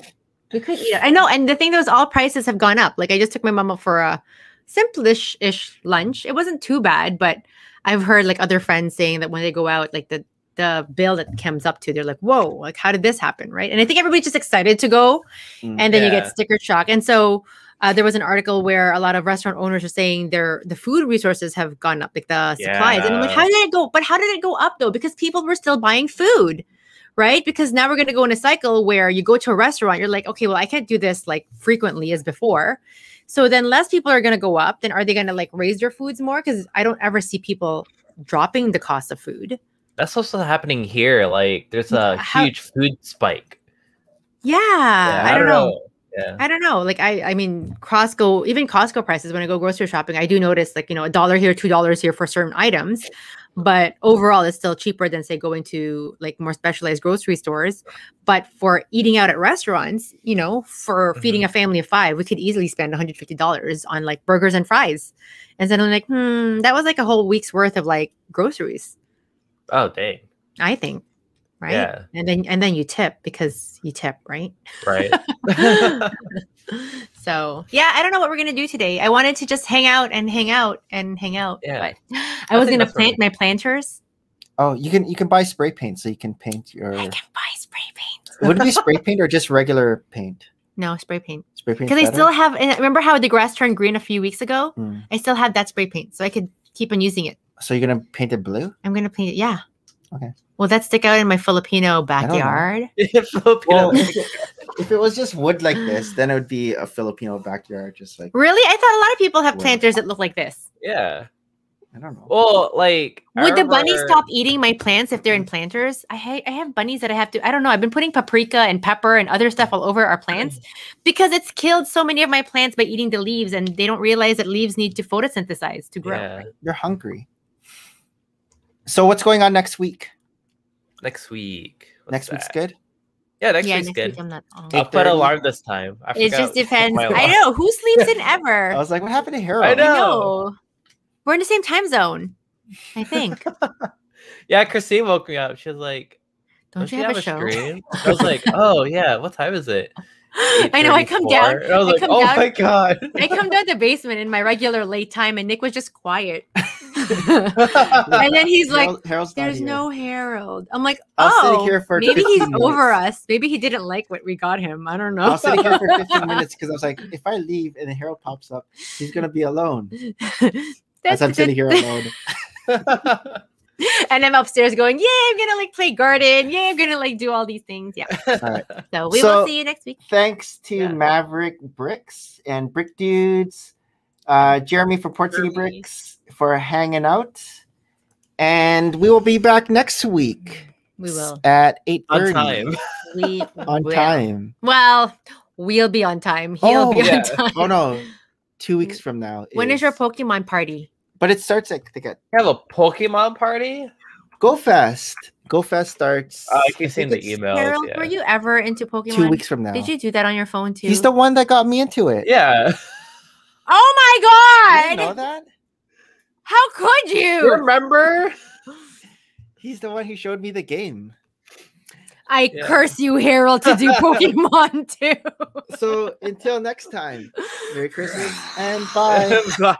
We could eat it. I know. And the thing is, all prices have gone up. Like I just took my mama for a simple-ish lunch. It wasn't too bad, but I've heard like other friends saying that when they go out, like the, the bill that comes up to, they're like, whoa, like how did this happen? Right. And I think everybody's just excited to go. And then yeah. you get sticker shock. And so Uh, there was an article where a lot of restaurant owners are saying their the food resources have gone up, like the supplies. Yeah. And I'm like, how did it go? But how did it go up though? Because people were still buying food, right? Because now we're going to go in a cycle where you go to a restaurant, you're like, okay, well, I can't do this like frequently as before. So then less people are going to go up. Then are they going to like raise their foods more? Because I don't ever see people dropping the cost of food. That's also happening here. Like there's a how, huge food spike. Yeah, yeah I, I don't know. know. Yeah. I don't know. Like, I I mean, Costco, even Costco prices, when I go grocery shopping, I do notice like, you know, a dollar here, two dollars here for certain items. But overall, it's still cheaper than, say, going to like more specialized grocery stores. But for eating out at restaurants, you know, for mm-hmm. feeding a family of five, we could easily spend one hundred fifty dollars on like burgers and fries. And then I'm like, hmm, that was like a whole week's worth of like groceries. Oh, dang. I think. Right. Yeah. And then and then you tip because you tip, right? Right. So yeah, I don't know what we're gonna do today. I wanted to just hang out and hang out and hang out. Yeah. But I, I was gonna plant my planters. Oh, you can you can buy spray paint so you can paint your I can buy spray paint. Would it be spray paint or just regular paint? No, spray paint. Spray paint. Because I still have remember how the grass turned green a few weeks ago? Mm. I still had that spray paint, so I could keep on using it. So you're gonna paint it blue? I'm gonna paint it, yeah. Okay. Will that stick out in my Filipino backyard? Filipino well, backyard. If it was just wood like this, then it would be a Filipino backyard, just like really. I thought a lot of people have wood. Planters that look like this. Yeah, I don't know. Well, like, would the bunnies stop eating my plants if they're in planters? I ha I have bunnies that I have to. I don't know. I've been putting paprika and pepper and other stuff all over our plants because it's killed so many of my plants by eating the leaves, and they don't realize that leaves need to photosynthesize to grow. Yeah. Right? You're hungry. So what's going on next week? Next week. Next week's good? Yeah, next week's good. I'll put an alarm this time. It just depends. I know. Who sleeps in ever? I was like, what happened to Harold? I know. We're in the same time zone, I think. Yeah, Christine woke me up. She was like, don't you have a show? I was like, oh, yeah. What time is it? I know. I come down. I was like, oh, my God. I come down the basement in my regular late time, and Nick was just quiet. And then he's like, Harold, there's no Harold. I'm like, oh, here for maybe he's minutes. Over us. Maybe he didn't like what we got him. I don't know. I'll sit here for fifteen minutes because I was like, if I leave and the Harold pops up, he's going to be alone. As I'm sitting here alone. And I'm upstairs going, yeah, I'm going to like play garden. Yeah, I'm going to like do all these things. Yeah. All right. So we so, will see you next week. Thanks to yeah. Maverick Bricks and Brick Dudes. Uh, Jeremy from Port City Bricks for hanging out, and we will be back next week. We will at eight thirty. On time. We on will. time. Well, we'll be on time. He'll oh, be yeah. on time. Oh no, two weeks from now. When is... is your Pokemon party? But it starts at the get. You have a Pokemon party? Go Fest. Go Fest starts. Uh, I keep seeing the emails. Harold, yeah. Were you ever into Pokemon? Two weeks from now. Did you do that on your phone too? He's the one that got me into it. Yeah. Oh my God! Did you know that? How could you? you remember? He's the one who showed me the game. I yeah. curse you, Harold, to do Pokemon too. So until next time, Merry Christmas and bye. Bye.